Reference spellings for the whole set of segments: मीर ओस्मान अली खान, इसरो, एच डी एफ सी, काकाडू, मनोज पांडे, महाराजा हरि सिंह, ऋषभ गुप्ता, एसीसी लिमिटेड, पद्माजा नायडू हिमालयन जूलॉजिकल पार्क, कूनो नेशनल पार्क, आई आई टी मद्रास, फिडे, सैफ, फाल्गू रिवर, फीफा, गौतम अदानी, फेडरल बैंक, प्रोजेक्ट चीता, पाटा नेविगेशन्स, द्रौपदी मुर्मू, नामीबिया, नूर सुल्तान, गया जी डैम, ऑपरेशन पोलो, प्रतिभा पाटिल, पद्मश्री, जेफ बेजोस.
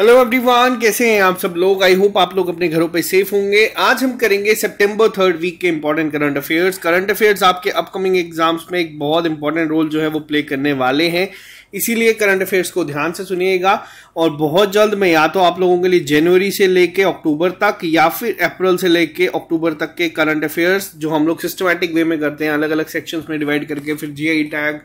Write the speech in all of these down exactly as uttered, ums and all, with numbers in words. Hello everyone, कैसे हैं आप सब लोग। आई होप आप लोग अपने घरों पे सेफ होंगे। आज हम करेंगे सितंबर थर्ड वीक के important current affairs. Current affairs आपके अपकमिंग एग्जाम्स में एक बहुत इंपॉर्टेंट रोल जो है वो प्ले करने वाले हैं, इसीलिए करंट अफेयर्स को ध्यान से सुनिएगा। और बहुत जल्द मैं या तो आप लोगों के लिए जनवरी से लेके अक्टूबर तक या फिर अप्रैल से लेके अक्टूबर तक के करंट अफेयर्स जो हम लोग सिस्टमैटिक वे में करते हैं, अलग अलग सेक्शंस में डिवाइड करके, फिर G I tag,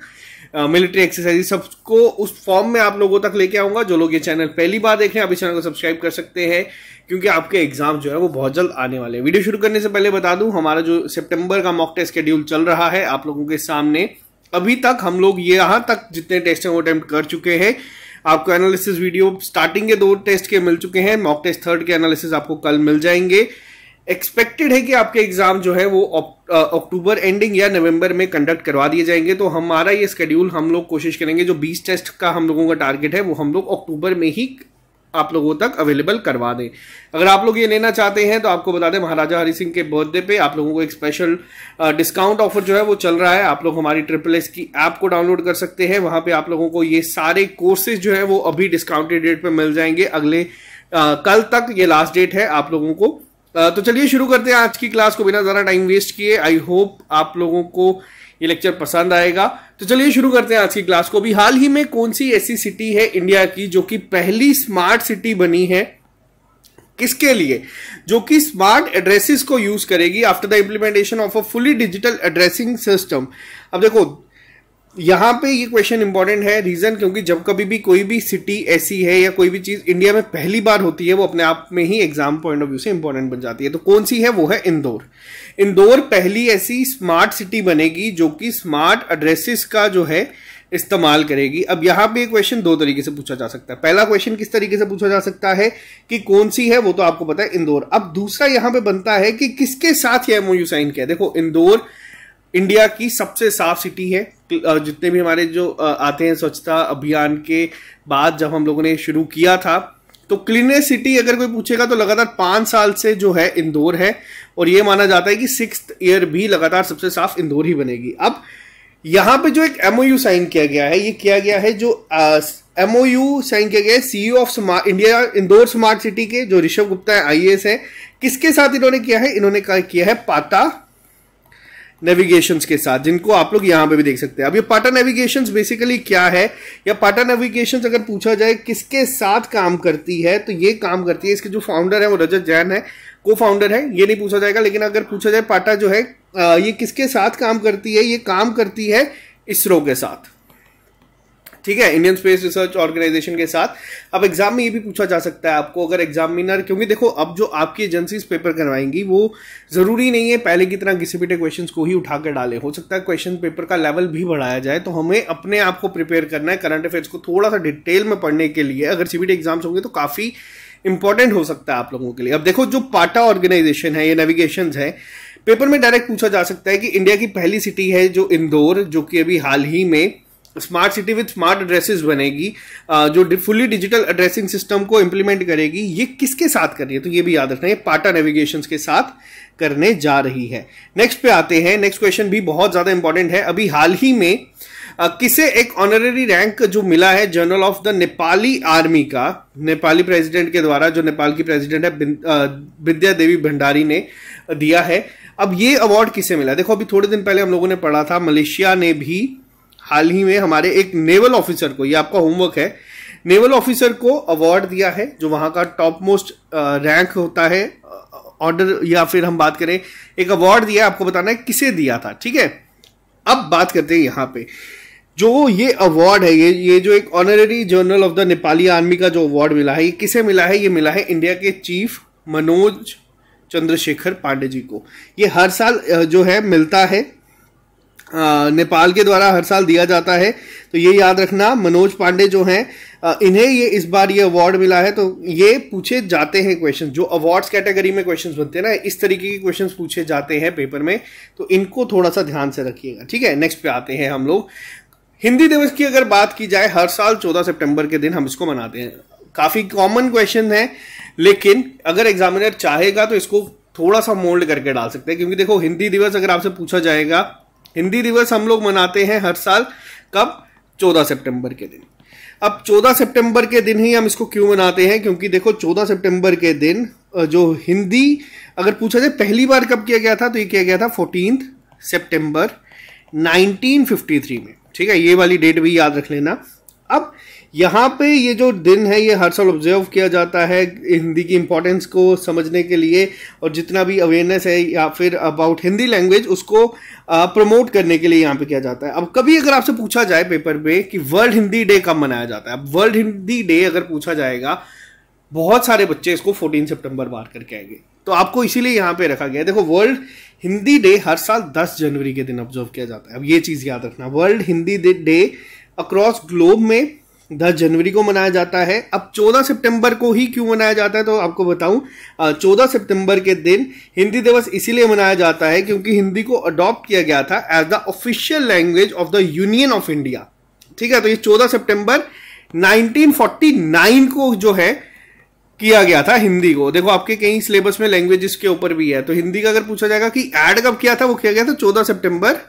military exercise, सबको उस फॉर्म में आप लोगों तक लेके आऊंगा। जो लोग ये चैनल पहली बार देख रहे हैं आप इस चैनल को सब्सक्राइब कर सकते हैं, क्योंकि आपके एग्जाम जो है वो बहुत जल्द आने वाले हैं। वीडियो शुरू करने से पहले बता दूं, हमारा जो सितंबर का मॉक टेस्ट शेड्यूल चल रहा है आप लोगों के सामने। अभी तक हम लोग ये यहाँ तक जितने टेस्ट हैं वो अटेम्प्ट कर चुके हैं। आपको एनालिसिस वीडियो स्टार्टिंग के दो टेस्ट के मिल चुके हैं, मॉक टेस्ट थर्ड के एनालिसिस आपको कल मिल जाएंगे। एक्सपेक्टेड है कि आपके एग्जाम जो है वो अक्टूबर एंडिंग या नवंबर में कंडक्ट करवा दिए जाएंगे। तो हमारा ये स्केड्यूल हम लोग कोशिश करेंगे, जो बीस टेस्ट का हम लोगों का टारगेट है वो हम लोग अक्टूबर में ही आप लोगों तक अवेलेबल करवा दें। अगर आप लोग ये लेना चाहते हैं तो आपको बता दें, महाराजा हरि सिंह के बर्थडे पे आप लोगों को एक स्पेशल डिस्काउंट ऑफर जो है वो चल रहा है। आप लोग हमारी ट्रिपल एस की ऐप को डाउनलोड कर सकते हैं, वहां पे आप लोगों को ये सारे कोर्सेज जो है वो अभी डिस्काउंटेड रेट पर मिल जाएंगे। अगले आ, कल तक ये लास्ट डेट है आप लोगों को। तो चलिए शुरू करते हैं आज की क्लास को बिना ज़्यादा टाइम वेस्ट किए। आई होप आप लोगों को ये लेक्चर पसंद आएगा। तो चलिए शुरू करते हैं आज की क्लास को। भी हाल ही में कौन सी ऐसी सिटी है इंडिया की जो कि पहली स्मार्ट सिटी बनी है, किसके लिए? जो कि स्मार्ट एड्रेसेस को यूज करेगी after the implementation of a fully digital addressing system. अब देखो यहाँ पे ये क्वेश्चन इंपॉर्टेंट है, रीजन क्योंकि जब कभी भी कोई भी सिटी ऐसी है या कोई भी चीज इंडिया में पहली बार होती है वो अपने आप में ही एग्जाम पॉइंट ऑफ व्यू से इंपॉर्टेंट बन जाती है। तो कौन सी है? वो है इंदौर। इंदौर पहली ऐसी स्मार्ट सिटी बनेगी जो कि स्मार्ट एड्रेसेस का जो है इस्तेमाल करेगी। अब यहाँ पे क्वेश्चन दो तरीके से पूछा जा सकता है। पहला क्वेश्चन किस तरीके से पूछा जा सकता है कि कौन सी है, वो तो आपको पता है इंदौर। अब दूसरा यहाँ पे बनता है कि किसके साथ ये एमओयू साइन किया। देखो इंदौर इंडिया की सबसे साफ सिटी है। जितने भी हमारे जो आते हैं स्वच्छता अभियान के बाद जब हम लोगों ने शुरू किया था, तो क्लीनेस्ट सिटी अगर कोई पूछेगा तो लगातार पाँच साल से जो है इंदौर है, और ये माना जाता है कि सिक्स्थ ईयर भी लगातार सबसे साफ इंदौर ही बनेगी। अब यहाँ पे जो एक एमओयू साइन किया गया है, ये किया गया है जो एमओयू साइन किया गया है CEO of smart India Indore smart city के, जो ऋषभ गुप्ता है, आईएएस है। किसके साथ इन्होंने किया है? इन्होंने किया है पाटा नेविगेशन्स के साथ, जिनको आप लोग यहाँ पे भी देख सकते हैं। अब ये पाटा नेविगेशन्स बेसिकली क्या है, या पाटा नेविगेशन्स अगर पूछा जाए किसके साथ काम करती है, तो ये काम करती है, इसके जो फाउंडर है वो रजत जैन है, को फाउंडर है, ये नहीं पूछा जाएगा। लेकिन अगर पूछा जाए पाटा जो है ये किसके साथ काम करती है, ये काम करती है इसरो के साथ, ठीक है, इंडियन स्पेस रिसर्च ऑर्गेनाइजेशन के साथ। अब एग्जाम में ये भी पूछा जा सकता है आपको, अगर एग्जामिनर, क्योंकि देखो अब जो आपकी एजेंसीज पेपर करवाएंगी वो जरूरी नहीं है पहले की तरह घिसे पिटे क्वेश्चंस को ही उठाकर डाले। हो सकता है क्वेश्चन पेपर का लेवल भी बढ़ाया जाए, तो हमें अपने आप को प्रिपेयर करना है करंट अफेयर्स को थोड़ा सा डिटेल में पढ़ने के लिए। अगर सीबीटी एग्जाम्स होंगे तो काफी इंपॉर्टेंट हो सकता है आप लोगों के लिए। अब देखो जो पाटा ऑर्गेनाइजेशन है, ये नेविगेशन है, पेपर में डायरेक्ट पूछा जा सकता है कि इंडिया की पहली सिटी है जो इंदौर, जो कि अभी हाल ही में smart city with smart addresses बनेगी, जो फुली डिजिटल एड्रेसिंग सिस्टम को इम्प्लीमेंट करेगी, ये किसके साथ कर रही है? तो ये भी याद रखना है, पाटा नेविगेशन्स के साथ करने जा रही है। नेक्स्ट पे आते हैं। नेक्स्ट क्वेश्चन भी बहुत ज़्यादा इंपॉर्टेंट है। अभी हाल ही में किसे एक ऑनररी रैंक जो मिला है general of the Nepali army का, नेपाली प्रेसिडेंट के द्वारा, जो नेपाल की प्रेसिडेंट है विद्या देवी भंडारी ने दिया है। अब ये अवार्ड किसे मिला? देखो अभी थोड़े दिन पहले हम लोगों ने पढ़ा था, मलेशिया ने भी हाल ही में हमारे एक नेवल ऑफिसर को, ये आपका होमवर्क है, नेवल ऑफिसर को अवार्ड दिया है, जो वहाँ का टॉप मोस्ट रैंक होता है, ऑर्डर, या फिर हम बात करें एक अवार्ड दिया, आपको बताना है किसे दिया था, ठीक है। अब बात करते हैं यहाँ पे जो ये अवार्ड है, ये ये जो एक honorary general of the Nepali army का जो अवार्ड मिला है, ये किसे मिला है? ये मिला है इंडिया के चीफ मनोज चंद्रशेखर पांडे जी को। ये हर साल जो है मिलता है, आ, नेपाल के द्वारा हर साल दिया जाता है। तो ये याद रखना, मनोज पांडे जो हैं इन्हें ये इस बार ये अवार्ड मिला है। तो ये पूछे जाते हैं क्वेश्चन, जो अवार्ड्स कैटेगरी में क्वेश्चंस बनते हैं ना, इस तरीके के क्वेश्चंस पूछे जाते हैं पेपर में, तो इनको थोड़ा सा ध्यान से रखिएगा, ठीक है। नेक्स्ट पे आते हैं हम लोग। हिंदी दिवस की अगर बात की जाए, हर साल चौदह सितंबर के दिन हम इसको मनाते हैं। काफ़ी कॉमन क्वेश्चन है, लेकिन अगर एग्जामिनर चाहेगा तो इसको थोड़ा सा मोल्ड करके डाल सकते हैं, क्योंकि देखो हिंदी दिवस अगर आपसे पूछा जाएगा, हिंदी दिवस हम लोग मनाते हैं हर साल, कब? चौदह सितंबर के दिन। अब चौदह सितंबर के दिन ही हम इसको क्यों मनाते हैं, क्योंकि देखो चौदह सितंबर के दिन जो हिंदी अगर पूछा जाए पहली बार कब किया गया था तो ये किया गया था चौदह सितंबर नाइनटीन फिफ्टी थ्री में। ठीक है, ये वाली डेट भी याद रख लेना। अब यहाँ पे ये जो दिन है ये हर साल ऑब्जर्व किया जाता है हिंदी की इम्पोर्टेंस को समझने के लिए और जितना भी अवेयरनेस है या फिर अबाउट हिंदी लैंग्वेज उसको प्रमोट करने के लिए यहाँ पे किया जाता है। अब कभी अगर आपसे पूछा जाए पेपर पे कि वर्ल्ड हिंदी डे कब मनाया जाता है, अब वर्ल्ड हिंदी डे अगर पूछा जाएगा बहुत सारे बच्चे इसको फोर्टीन सेप्टेम्बर मार करके आएंगे, तो आपको इसीलिए यहाँ पे रखा गया है। देखो वर्ल्ड हिंदी डे हर साल दस जनवरी के दिन ऑब्जर्व किया जाता है। अब ये चीज़ याद रखना, world Hindi day across globe में दस जनवरी को मनाया जाता है। अब चौदह सितंबर को ही क्यों मनाया जाता है तो आपको बताऊं, चौदह सितंबर के दिन हिंदी दिवस इसीलिए मनाया जाता है क्योंकि हिंदी को अडॉप्ट किया गया था as the official language of the union of India. ठीक है, तो ये चौदह सितंबर नाइनटीन फोर्टी नाइन को जो है किया गया था हिंदी को। देखो आपके कहीं सिलेबस में लैंग्वेजेस के ऊपर भी है, तो हिंदी का अगर पूछा जाएगा कि ऐड कब किया था वो किया गया था चौदह सितंबर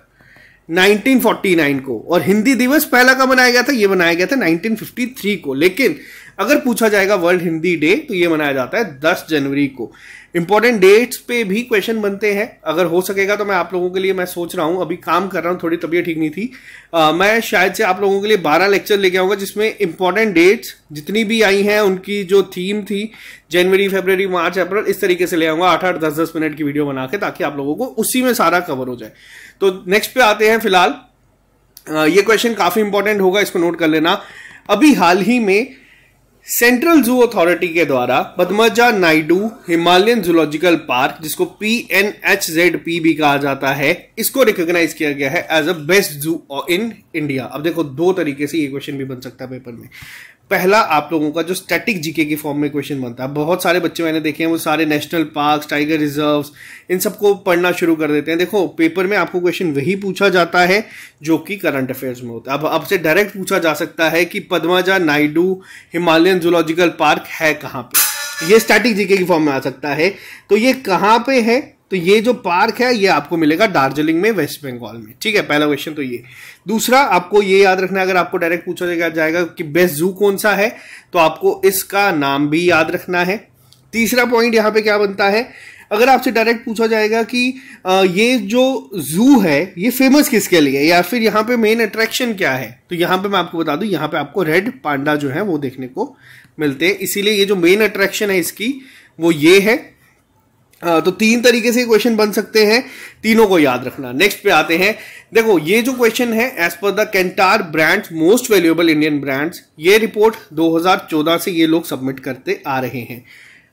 नाइनटीन फोर्टी नाइन को, और हिंदी दिवस पहला कब मनाया गया था ये मनाया गया था नाइनटीन फिफ्टी थ्री को। लेकिन अगर पूछा जाएगा वर्ल्ड हिंदी डे तो ये मनाया जाता है दस जनवरी को। इंपॉर्टेंट डेट्स पे भी क्वेश्चन बनते हैं, अगर हो सकेगा तो मैं आप लोगों के लिए, मैं सोच रहा हूँ अभी काम कर रहा हूँ, थोड़ी तबीयत ठीक नहीं थी, आ, मैं शायद से आप लोगों के लिए बारह लेक्चर लेके आऊँगा जिसमें इंपॉर्टेंट डेट्स जितनी भी आई हैं उनकी जो थीम थी जनवरी फरवरी मार्च अप्रैल इस तरीके से ले आऊँगा, आठ आठ दस दस मिनट की वीडियो बना के, ताकि आप लोगों को उसी में सारा कवर हो जाए। तो नेक्स्ट पे आते हैं। फिलहाल ये क्वेश्चन काफ़ी इंपॉर्टेंट होगा, इसको नोट कर लेना। अभी हाल ही में सेंट्रल जू अथॉरिटी के द्वारा पद्माजा नायडू हिमालयन जूलॉजिकल पार्क, जिसको P N H Z P भी कहा जाता है, इसको रिकॉग्नाइज किया गया है एज अ बेस्ट जू इन इंडिया। अब देखो दो तरीके से ये क्वेश्चन भी बन सकता है पेपर में। पहला आप लोगों का जो स्टैटिक जीके के फॉर्म में क्वेश्चन बनता है, बहुत सारे बच्चे मैंने देखे हैं वो सारे नेशनल पार्क्स टाइगर रिजर्व्स इन सबको पढ़ना शुरू कर देते हैं। देखो पेपर में आपको क्वेश्चन वही पूछा जाता है जो कि करंट अफेयर्स में होता है। अब आपसे डायरेक्ट पूछा जा सकता है कि पद्माजा नायडू हिमालयन जूलॉजिकल पार्क है कहाँ पे, ये स्टैटिक जीके के फॉर्म में आ सकता है। तो ये कहाँ पे है, तो ये जो पार्क है ये आपको मिलेगा दार्जिलिंग में वेस्ट बंगाल में। ठीक है, पहला क्वेश्चन तो ये। दूसरा आपको ये याद रखना है, अगर आपको डायरेक्ट पूछा जाएगा कि बेस्ट जू कौन सा है तो आपको इसका नाम भी याद रखना है। तीसरा पॉइंट यहाँ पे क्या बनता है, अगर आपसे डायरेक्ट पूछा जाएगा कि ये जो जू है ये फेमस किसके लिए या फिर यहाँ पे मेन अट्रैक्शन क्या है, तो यहाँ पे मैं आपको बता दूं यहाँ पे आपको रेड पांडा जो है वो देखने को मिलते हैं, इसीलिए ये जो मेन अट्रैक्शन है इसकी वो ये है। तो तीन तरीके से क्वेश्चन बन सकते हैं, तीनों को याद रखना। नेक्स्ट पे आते हैं। देखो ये जो क्वेश्चन है as per the Kantar brands most valuable Indian brands, ये रिपोर्ट दो हज़ार चौदह से ये लोग सबमिट करते आ रहे हैं।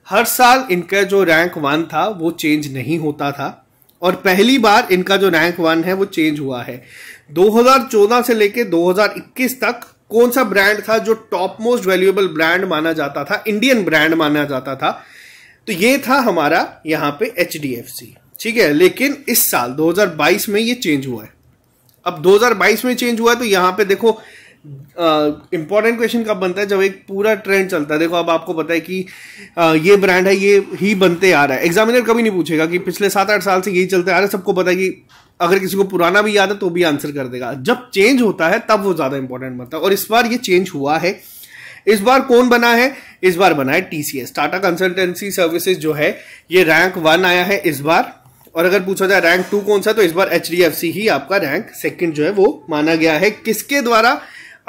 हर साल इनका जो रैंक वन था वो चेंज नहीं होता था और पहली बार इनका जो रैंक वन है वो चेंज हुआ है। दो हज़ार चौदह से लेकर दो हज़ार इक्कीस तक कौन सा ब्रांड था जो टॉप मोस्ट वैल्यूएबल ब्रांड माना जाता था, इंडियन ब्रांड माना जाता था, तो ये था हमारा यहाँ पे एच डी एफ सी। ठीक है, लेकिन इस साल दो हज़ार बाईस में ये चेंज हुआ है। अब दो हज़ार बाईस में चेंज हुआ है तो यहाँ पे देखो इंपॉर्टेंट क्वेश्चन कब बनता है, जब एक पूरा ट्रेंड चलता है। देखो अब आपको पता है कि आ, ये ब्रांड है ये ही बनते आ रहा है, एग्जामिनर कभी नहीं पूछेगा कि पिछले सात आठ साल से यही चलते आ रहा है, सबको पता है कि अगर किसी को पुराना भी याद है तो भी आंसर कर देगा। जब चेंज होता है तब वो ज़्यादा इंपॉर्टेंट बनता है और इस बार ये चेंज हुआ है। इस बार कौन बना है, इस बार बना है T C S, Tata consultancy services जो है ये रैंक वन आया है इस बार। और अगर पूछा जाए रैंक टू कौन सा तो इस बार एच डी एफ सी ही आपका रैंक सेकंड जो है वो माना गया है। किसके द्वारा,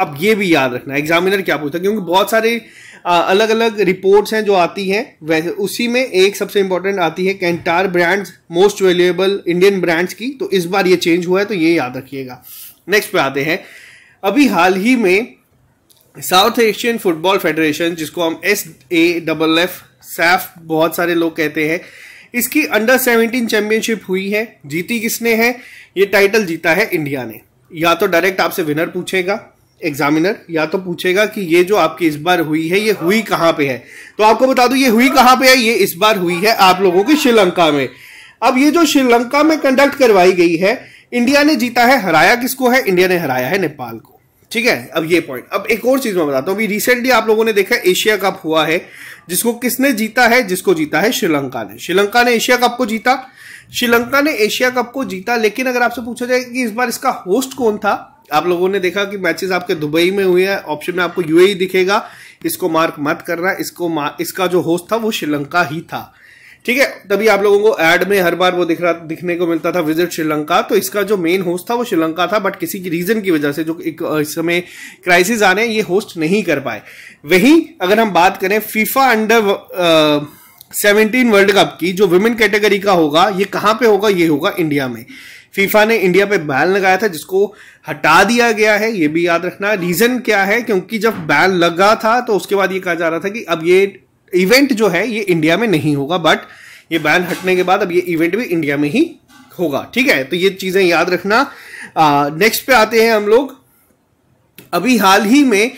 अब ये भी याद रखना एग्जामिनर क्या पूछता है, क्योंकि बहुत सारे आ, अलग अलग रिपोर्ट्स हैं जो आती हैं, वैसे उसी में एक सबसे इंपॉर्टेंट आती है Kantar brands most valuable Indian brands की, तो इस बार ये चेंज हुआ है, तो ये याद रखिएगा। नेक्स्ट पे आते हैं। अभी हाल ही में साउथ एशियन फुटबॉल फेडरेशन, जिसको हम S A double F सैफ बहुत सारे लोग कहते हैं, इसकी अंडर सेवेंटीन चैंपियनशिप हुई है। जीती किसने है, ये टाइटल जीता है इंडिया ने। या तो डायरेक्ट आपसे विनर पूछेगा एग्जामिनर, या तो पूछेगा कि ये जो आपकी इस बार हुई है ये हुई कहाँ पे है, तो आपको बता दूं ये हुई कहाँ पे है, ये इस बार हुई है आप लोगों की श्रीलंका में। अब ये जो श्रीलंका में कंडक्ट करवाई गई है, इंडिया ने जीता है, हराया किसको है, इंडिया ने हराया है नेपाल को। ठीक है, अब ये पॉइंट। अब एक और चीज मैं बताता हूँ, अभी रिसेंटली आप लोगों ने देखा एशिया कप हुआ है, जिसको किसने जीता है, जिसको जीता है श्रीलंका ने। श्रीलंका ने एशिया कप को जीता, श्रीलंका ने एशिया कप को जीता लेकिन अगर आपसे पूछा जाए कि इस बार इसका होस्ट कौन था, आप लोगों ने देखा कि मैचेस आपके दुबई में हुए हैं, ऑप्शन में आपको यूएई दिखेगा, इसको मार्क मत करना, इसको इसका जो होस्ट था वो श्रीलंका ही था, ठीक है। तभी आप लोगों को एड में हर बार वो दिख रहा दिखने को मिलता था विजिट श्रीलंका, तो इसका जो मेन होस्ट था वो श्रीलंका था, बट किसी की रीजन की वजह से जो एक इस समय क्राइसिस आने ये होस्ट नहीं कर पाए। वहीं अगर हम बात करें फीफा under seventeen world cup की जो विमेन कैटेगरी का होगा, ये कहाँ पे होगा, ये होगा इंडिया में। फीफा ने इंडिया पे बैन लगाया था जिसको हटा दिया गया है, ये भी याद रखना। रीजन क्या है, क्योंकि जब बैन लगा था तो उसके बाद ये कहा जा रहा था कि अब ये इवेंट जो है ये इंडिया में नहीं होगा, बट ये बैन हटने के बाद अब ये इवेंट भी इंडिया में ही होगा, ठीक है। तो ये चीजें याद रखना। नेक्स्ट पे आते हैं हम लोग। अभी हाल ही में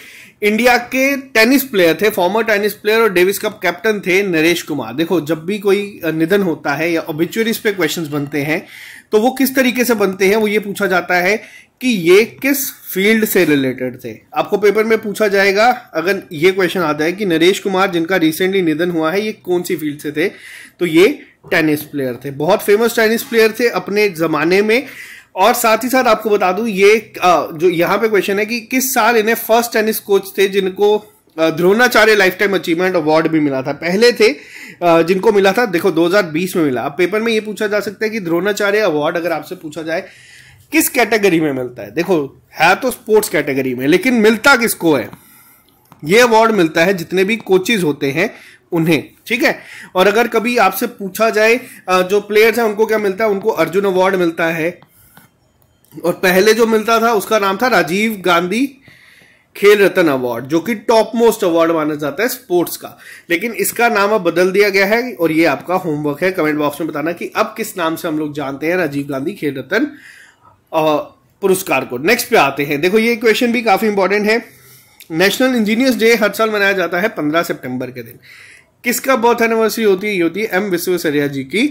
इंडिया के टेनिस प्लेयर थे, फॉर्मर टेनिस प्लेयर और डेविस कप कैप्टन थे नरेश कुमार। देखो, जब भी कोई निधन होता है या ओबिच्युरीज पे क्वेश्चंस बनते हैं तो वो किस तरीके से बनते हैं, वो ये पूछा जाता है कि ये किस फील्ड से रिलेटेड थे। आपको पेपर में पूछा जाएगा अगर ये क्वेश्चन आता है कि नरेश कुमार जिनका रिसेंटली निधन हुआ है ये कौन सी फील्ड से थे, तो ये टेनिस प्लेयर थे, बहुत फेमस टेनिस प्लेयर थे अपने जमाने में। और साथ ही साथ आपको बता दूं, ये जो यहाँ पे क्वेश्चन है कि किस साल इन्हें फर्स्ट टेनिस कोच थे जिनको Dronacharya life time achievement award भी मिला था, पहले थे जिनको मिला था, देखो दो हज़ार बीस में मिला। अब पेपर में ये पूछा जा सकता है कि द्रोणाचार्य अवार्ड अगर आपसे पूछा जाए किस कैटेगरी में मिलता है, देखो है तो स्पोर्ट्स कैटेगरी में लेकिन मिलता किसको है, ये अवार्ड मिलता है जितने भी कोचेज होते हैं उन्हें, ठीक है। और अगर कभी आपसे पूछा जाए जो प्लेयर्स हैं उनको क्या मिलता है, उनको अर्जुन अवार्ड मिलता है, और पहले जो मिलता था उसका नाम था राजीव गांधी खेल रत्न अवार्ड, जो कि टॉप मोस्ट अवार्ड माना जाता है स्पोर्ट्स का, लेकिन इसका नाम अब बदल दिया गया है। और ये आपका होमवर्क है, कमेंट बॉक्स में बताना कि अब किस नाम से हम लोग जानते हैं राजीव गांधी खेल रत्न पुरस्कार को। नेक्स्ट पे आते हैं। देखो ये क्वेश्चन भी काफी इंपॉर्टेंट है। नेशनल इंजीनियर्स डे हर साल मनाया जाता है पंद्रह सितंबर के दिन। किसका बर्थ एनिवर्सरी होती है, ये होती है एम विश्वेश्वरैया जी की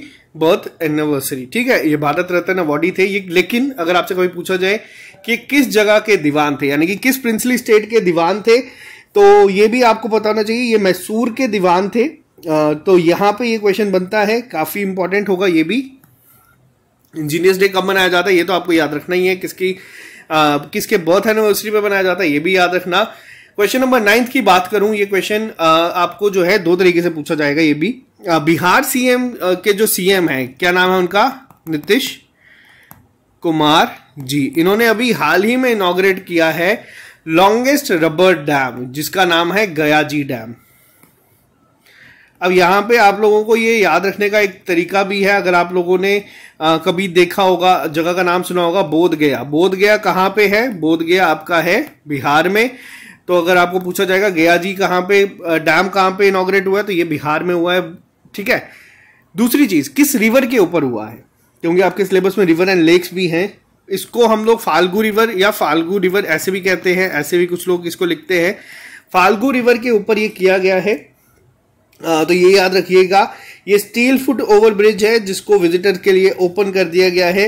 बर्थ एनिवर्सरी, ठीक है। ये भारत रत्न अवार्डी थे ये, लेकिन अगर आपसे कभी पूछा जाए कि किस जगह के दीवान थे, यानी कि किस प्रिंसली स्टेट के दीवान थे, तो ये भी आपको पता होना चाहिए, ये मैसूर के दीवान थे। तो यहाँ पे ये क्वेश्चन बनता है, काफी इंपॉर्टेंट होगा ये भी। इंजीनियर्स डे कब मनाया जाता है ये तो आपको याद रखना ही है, किसकी आ, किसके बर्थ एनिवर्सरी पे मनाया जाता है ये भी याद रखना। क्वेश्चन नंबर नाइन्थ की बात करूं, ये क्वेश्चन आपको जो है दो तरीके से पूछा जाएगा, ये भी आ, बिहार सीएम के जो सीएम हैं, क्या नाम है उनका, नीतीश कुमार जी, इन्होंने अभी हाल ही में इनॉग्रेट किया है लॉन्गेस्ट रबर डैम जिसका नाम है गया जी डैम। अब यहाँ पे आप लोगों को ये याद रखने का एक तरीका भी है, अगर आप लोगों ने आ, कभी देखा होगा, जगह का नाम सुना होगा बोध गया। बोध गया कहाँ पे है, बोध गया आपका है बिहार में। तो अगर आपको पूछा जाएगा गया जी कहाँ पे डैम कहाँ पे इनॉग्रेट हुआ है, तो ये बिहार में हुआ है, ठीक है। दूसरी चीज, किस रिवर के ऊपर हुआ है, क्योंकि आपके सिलेबस में रिवर एंड लेक्स भी हैं, इसको हम लोग फाल्गू रिवर या फाल्गू रिवर ऐसे भी कहते हैं, ऐसे भी कुछ लोग इसको लिखते हैं, फाल्गू रिवर के ऊपर ये किया गया है। आ, तो ये याद रखिएगा। ये स्टील फुट ओवर ब्रिज है जिसको विजिटर के लिए ओपन कर दिया गया है।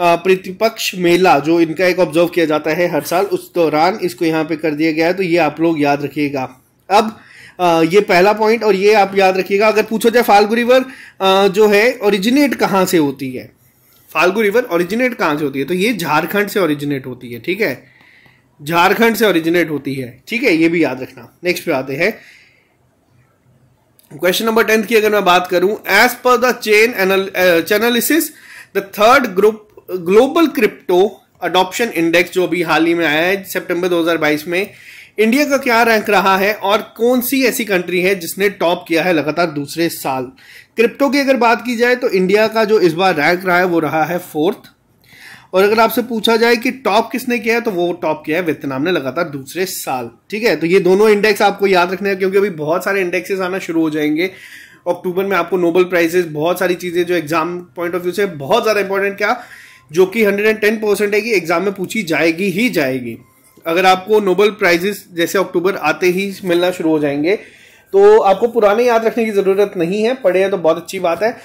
प्रतिपक्ष मेला जो इनका एक ऑब्जर्व किया जाता है हर साल, उस दौरान इसको यहाँ पे कर दिया गया है, तो ये आप लोग याद रखिएगा। अब आ, ये पहला पॉइंट, और ये आप याद रखिएगा। अगर पूछा जाए फाल्गू रिवर आ, जो है ओरिजिनेट कहाँ से होती है, फाल्गू रिवर ओरिजिनेट कहाँ से होती है, तो ये झारखंड से ओरिजिनेट होती है, ठीक है, झारखंड से ओरिजिनेट होती है, ठीक है, ये भी याद रखना। नेक्स्ट पे आते हैं क्वेश्चन नंबर टेंथ की अगर मैं बात करूं। As per the Chainalysis the third group global crypto adoption index जो अभी हाल ही में आया है सितंबर दो हज़ार बाईस में, इंडिया का क्या रैंक रहा है और कौन सी ऐसी कंट्री है जिसने टॉप किया है लगातार दूसरे साल। क्रिप्टो की अगर बात की जाए तो इंडिया का जो इस बार रैंक रहा है वो रहा है फोर्थ, और अगर आपसे पूछा जाए कि टॉप किसने किया है तो वो टॉप किया है वियतनाम ने लगातार दूसरे साल, ठीक है। तो ये दोनों इंडेक्स आपको याद रखने हैं, क्योंकि अभी बहुत सारे इंडेक्सेस आना शुरू हो जाएंगे अक्टूबर में। आपको नोबेल प्राइजेस, बहुत सारी चीजें जो एग्जाम पॉइंट ऑफ व्यू से बहुत ज्यादा इंपॉर्टेंट, क्या जो कि एक सौ दस परसेंट है कि एग्जाम में पूछी जाएगी ही जाएगी। अगर आपको नोबेल प्राइजेस जैसे अक्टूबर आते ही मिलना शुरू हो जाएंगे तो आपको पुराने याद रखने की जरूरत नहीं है, पढ़े हैं तो बहुत अच्छी बात है,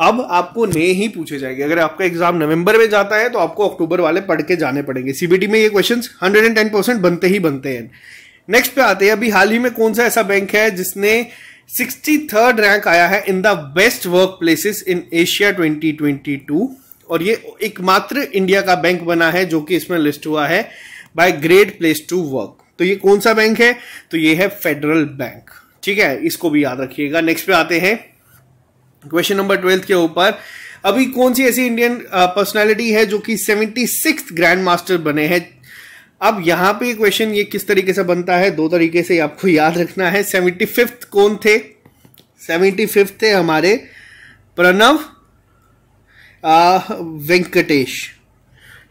अब आपको नए ही पूछे जाएंगे। अगर आपका एग्जाम नवंबर में जाता है तो आपको अक्टूबर वाले पढ़ के जाने पड़ेंगे। सीबीटी में ये क्वेश्चंस एक सौ दस परसेंट बनते ही बनते हैं। नेक्स्ट पे आते हैं। अभी हाल ही में कौन सा ऐसा बैंक है जिसने सिक्सटी थर्ड रैंक आया है in the best work places in Asia twenty twenty two, और ये एकमात्र इंडिया का बैंक बना है जो कि इसमें लिस्ट हुआ है by great place to work. तो ये कौन सा बैंक है? तो ये है फेडरल बैंक। ठीक है, इसको भी याद रखिएगा। नेक्स्ट पे आते हैं क्वेश्चन नंबर ट्वेल्थ के ऊपर। अभी कौन सी ऐसी इंडियन पर्सनैलिटी है जो कि सेवेंटी सिक्स ग्रैंड मास्टर बने हैं? अब यहाँ पे क्वेश्चन ये किस तरीके से बनता है, दो तरीके से आपको याद रखना है। सेवेंटी फिफ्थ कौन थे? सेवेंटी फिफ्थ थे हमारे प्रणव वेंकटेश।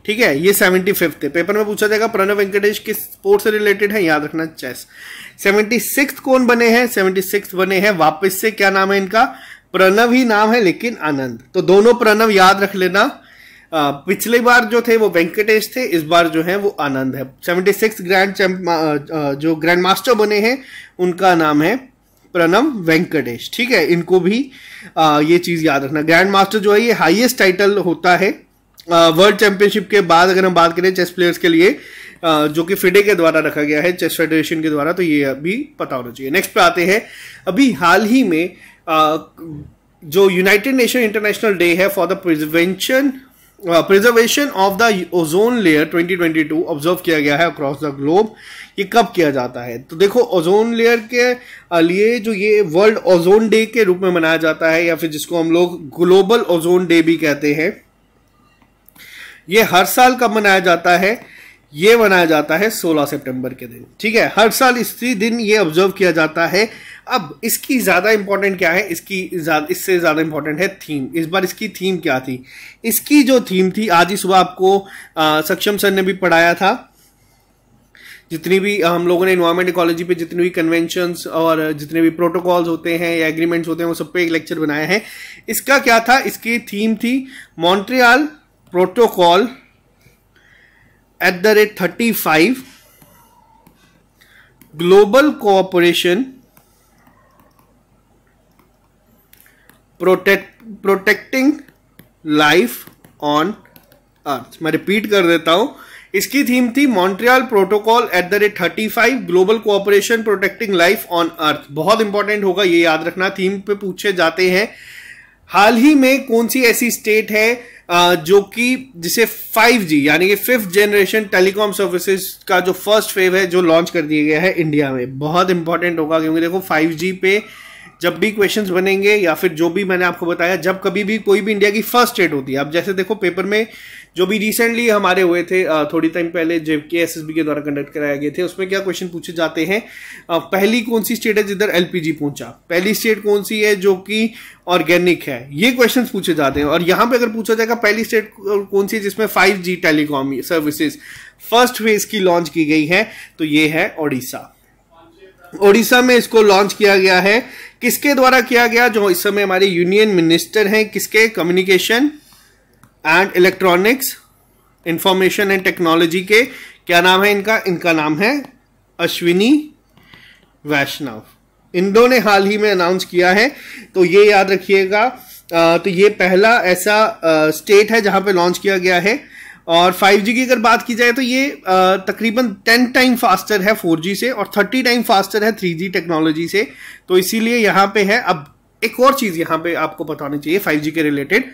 ठीक है, ये सेवेंटी फिफ्थ है। पेपर में पूछा जाएगा प्रणव वेंकटेश किस स्पोर्ट से रिलेटेड है, याद रखना चेस। सेवेंटी सिक्स कौन बने हैं? सेवेंटी सिक्स बने हैं वापस से, क्या नाम है इनका? प्रणव ही नाम है लेकिन आनंद। तो दोनों प्रणव याद रख लेना। आ, पिछले बार जो थे वो वेंकटेश थे, इस बार जो है वो आनंद है। सेवेंटी सिक्स ग्रैंड जो ग्रैंड मास्टर बने हैं उनका नाम है प्रणव वेंकटेश। ठीक है, इनको भी आ, ये चीज याद रखना। ग्रैंड मास्टर जो है ये हाईएस्ट टाइटल होता है वर्ल्ड चैंपियनशिप के बाद, अगर हम बात करें चेस प्लेयर्स के लिए, आ, जो कि फिडे के द्वारा रखा गया है, चेस फेडरेशन के द्वारा। तो ये भी पता होना चाहिए। नेक्स्ट पे आते हैं। अभी हाल ही में आ, जो यूनाइटेड नेशन इंटरनेशनल डे है for the prevention preservation of the ozone layer twenty twenty two observe किया गया है अक्रॉस द ग्लोब। ये कब किया जाता है? तो देखो, ओजोन लेयर के लिए जो ये वर्ल्ड ओजोन डे के रूप में मनाया जाता है, या फिर जिसको हम लोग ग्लोबल ओजोन डे भी कहते हैं, ये हर साल कब मनाया जाता है? ये मनाया जाता है सोलह सितंबर के दिन। ठीक है, हर साल इसी दिन ये ऑब्जर्व किया जाता है। अब इसकी ज़्यादा इंपॉर्टेंट क्या है? इसकी इससे ज़्यादा इंपॉर्टेंट है थीम। इस बार इसकी थीम क्या थी? इसकी जो थीम थी, आज ही सुबह आपको आ, सक्षम सर ने भी पढ़ाया था। जितनी भी हम लोगों ने एनवायरमेंट इकोलॉजी पे जितनी भी कन्वेंशंस और जितने भी प्रोटोकॉल्स होते हैं या एग्रीमेंट्स होते हैं, वो सब पे एक लेक्चर बनाया है। इसका क्या था? इसकी थीम थी Montreal protocol at the rate thirty five global cooperation protect protecting life on earth. मैं रिपीट कर देता हूं, इसकी थीम थी Montreal protocol at the rate thirty five global cooperation protecting life on earth. बहुत इंपॉर्टेंट होगा ये याद रखना, थीम पे पूछे जाते हैं। हाल ही में कौन सी ऐसी स्टेट है जो कि जिसे फाइव जी यानी कि फिफ्थ जनरेशन टेलीकॉम सर्विसेज का जो फर्स्ट वेव है जो लॉन्च कर दिया गया है इंडिया में? बहुत इंपॉर्टेंट होगा, क्योंकि देखो फाइव जी पे जब भी क्वेश्चंस बनेंगे या फिर जो भी मैंने आपको बताया, जब कभी भी कोई भी इंडिया की फर्स्ट स्टेट होती है। अब जैसे देखो पेपर में जो भी रिसेंटली हमारे हुए थे, थोड़ी टाइम पहले जेके एसएसबी के द्वारा कंडक्ट कराए गए थे, उसमें क्या क्वेश्चन पूछे जाते हैं? पहली कौन सी स्टेट है जिधर एलपीजी पहुंचा? पहली स्टेट कौन सी है जो कि ऑर्गेनिक है? ये क्वेश्चन पूछे जाते हैं। और यहाँ पे अगर पूछा जाएगा पहली स्टेट कौन सी जिसमें five G telecom services first phase की लॉन्च की गई है, तो ये है ओडिशा। ओडिशा में इसको लॉन्च किया गया है। किसके द्वारा किया गया? जो इस समय हमारे यूनियन मिनिस्टर हैं, किसके? Communication and electronics, information and technology के। क्या नाम है इनका? इनका नाम है अश्विनी वैष्णव। इन दोनों ने हाल ही में अनाउंस किया है, तो ये याद रखिएगा। तो ये पहला ऐसा स्टेट है जहां पे लॉन्च किया गया है। और फाइव जी की अगर बात की जाए तो ये तकरीबन टेन टाइम फास्टर है फोर जी से और थर्टी टाइम फास्टर है थ्री जी टेक्नोलॉजी से। तो इसीलिए यहाँ पे है। अब एक और चीज़ यहाँ पे आपको बतानी चाहिए फाइव जी के रिलेटेड,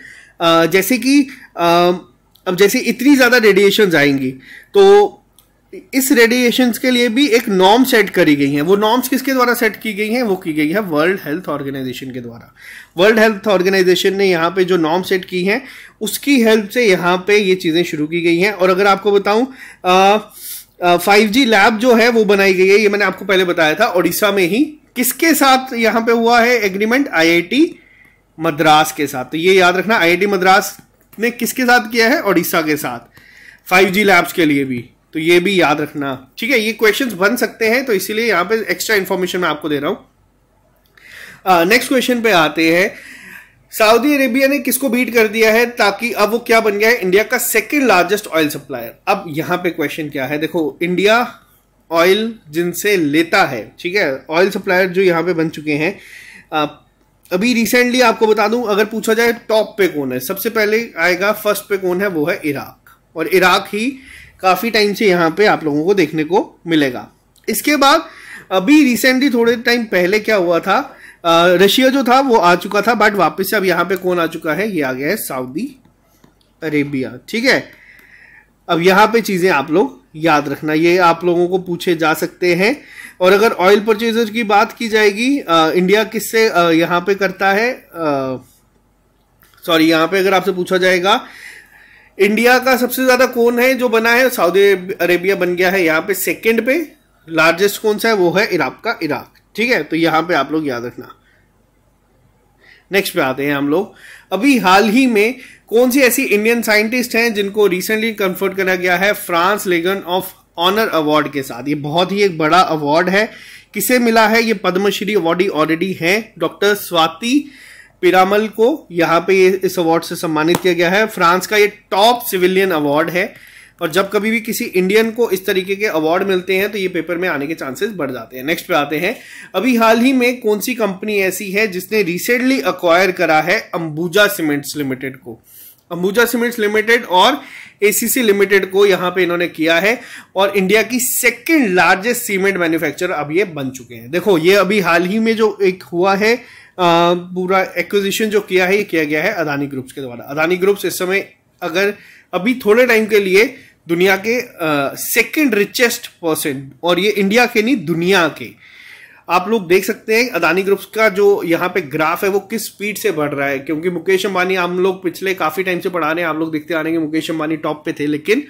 जैसे कि अब जैसे इतनी ज़्यादा रेडिएशंस आएंगी, तो इस रेडिएशंस के लिए भी एक नॉर्म सेट करी गई है। वो नॉर्म्स किसके द्वारा सेट की गई हैं? वो की गई है वर्ल्ड हेल्थ ऑर्गेनाइजेशन के द्वारा। वर्ल्ड हेल्थ ऑर्गेनाइजेशन ने यहाँ पे जो नॉर्म सेट की हैं उसकी हेल्प से यहाँ पे ये चीज़ें शुरू की गई हैं। और अगर आपको बताऊं, फाइव जी लैब जो है वो बनाई गई है, ये मैंने आपको पहले बताया था, ओडिशा में ही। किसके साथ यहाँ पे हुआ है agreement? आई आई टी मद्रास के साथ। तो ये याद रखना, आई आई टी मद्रास ने किसके साथ किया है? ओडिशा के साथ, फाइव जी लैब्स के लिए भी। तो ये भी याद रखना। ठीक है, ये क्वेश्चंस बन सकते हैं, तो इसीलिए यहाँ पे एक्स्ट्रा इन्फॉर्मेशन मैं आपको दे रहा हूँ। नेक्स्ट क्वेश्चन पे आते हैं। सऊदी अरेबिया ने किसको बीट कर दिया है ताकि अब वो क्या बन गया है? इंडिया का सेकंड लार्जेस्ट ऑयल सप्लायर। अब यहाँ पे क्वेश्चन क्या है? देखो, इंडिया ऑयल जिनसे लेता है, ठीक है, ऑयल सप्लायर जो यहाँ पे बन चुके हैं। अभी रिसेंटली आपको बता दूं, अगर पूछा जाए टॉप पे कौन है, सबसे पहले आएगा फर्स्ट पे कौन है, वो है इराक। और इराक ही काफ़ी टाइम से यहाँ पे आप लोगों को देखने को मिलेगा। इसके बाद अभी रिसेंटली थोड़े टाइम पहले क्या हुआ था, रशिया जो था वो आ चुका था, बट वापस से अब यहाँ पे कौन आ चुका है? ये आ गया है सऊदी अरेबिया। ठीक है, अब यहाँ पे चीज़ें आप लोग याद रखना, ये आप लोगों को पूछे जा सकते हैं। और अगर ऑयल परचेजर की बात की जाएगी, आ, इंडिया किससे यहाँ पे करता है, सॉरी यहाँ पे अगर आपसे पूछा जाएगा इंडिया का सबसे ज़्यादा कौन है जो बना है, सऊदी अरेबिया बन गया है यहाँ पे सेकंड पे, लार्जेस्ट कौन सा है वो है इराक का इराक। ठीक है, तो यहाँ पे आप लोग याद रखना। नेक्स्ट पे आते हैं हम लोग। अभी हाल ही में कौन सी ऐसी इंडियन साइंटिस्ट हैं जिनको रिसेंटली कंफर्ट करा गया है France legend of honour award के साथ? ये बहुत ही एक बड़ा अवार्ड है, किसे मिला है ये पद्मश्री अवार्डी ऑलरेडी है, डॉक्टर स्वाति पिरामल को यहाँ पे इस अवार्ड से सम्मानित किया गया है। फ्रांस का ये टॉप सिविलियन अवार्ड है, और जब कभी भी किसी इंडियन को इस तरीके के अवार्ड मिलते हैं तो ये पेपर में आने के चांसेस बढ़ जाते हैं। नेक्स्ट पे आते हैं, अभी हाल ही में कौन सी कंपनी ऐसी है जिसने रिसेंटली अक्वायर करा है अंबुजा सीमेंट्स लिमिटेड को? अंबुजा सीमेंट्स लिमिटेड और एसीसी लिमिटेड को यहाँ पे इन्होंने किया है, और इंडिया की सेकेंड लार्जेस्ट सीमेंट मैन्युफैक्चरर अब ये बन चुके हैं। देखो ये अभी हाल ही में जो एक हुआ है आ, पूरा एक्विजिशन जो किया है ये किया गया है अदानी ग्रुप्स के द्वारा। अदानी ग्रुप्स इस समय अगर अभी थोड़े टाइम के लिए दुनिया के सेकंड रिचेस्ट पर्सन, और ये इंडिया के नहीं दुनिया के, आप लोग देख सकते हैं अदानी ग्रुप्स का जो यहाँ पे ग्राफ है वो किस स्पीड से बढ़ रहा है, क्योंकि मुकेश अंबानी हम लोग पिछले काफी टाइम से पढ़ा रहे हैं, आप लोग देखते आ रहे हैं कि मुकेश अंबानी टॉप पे थे, लेकिन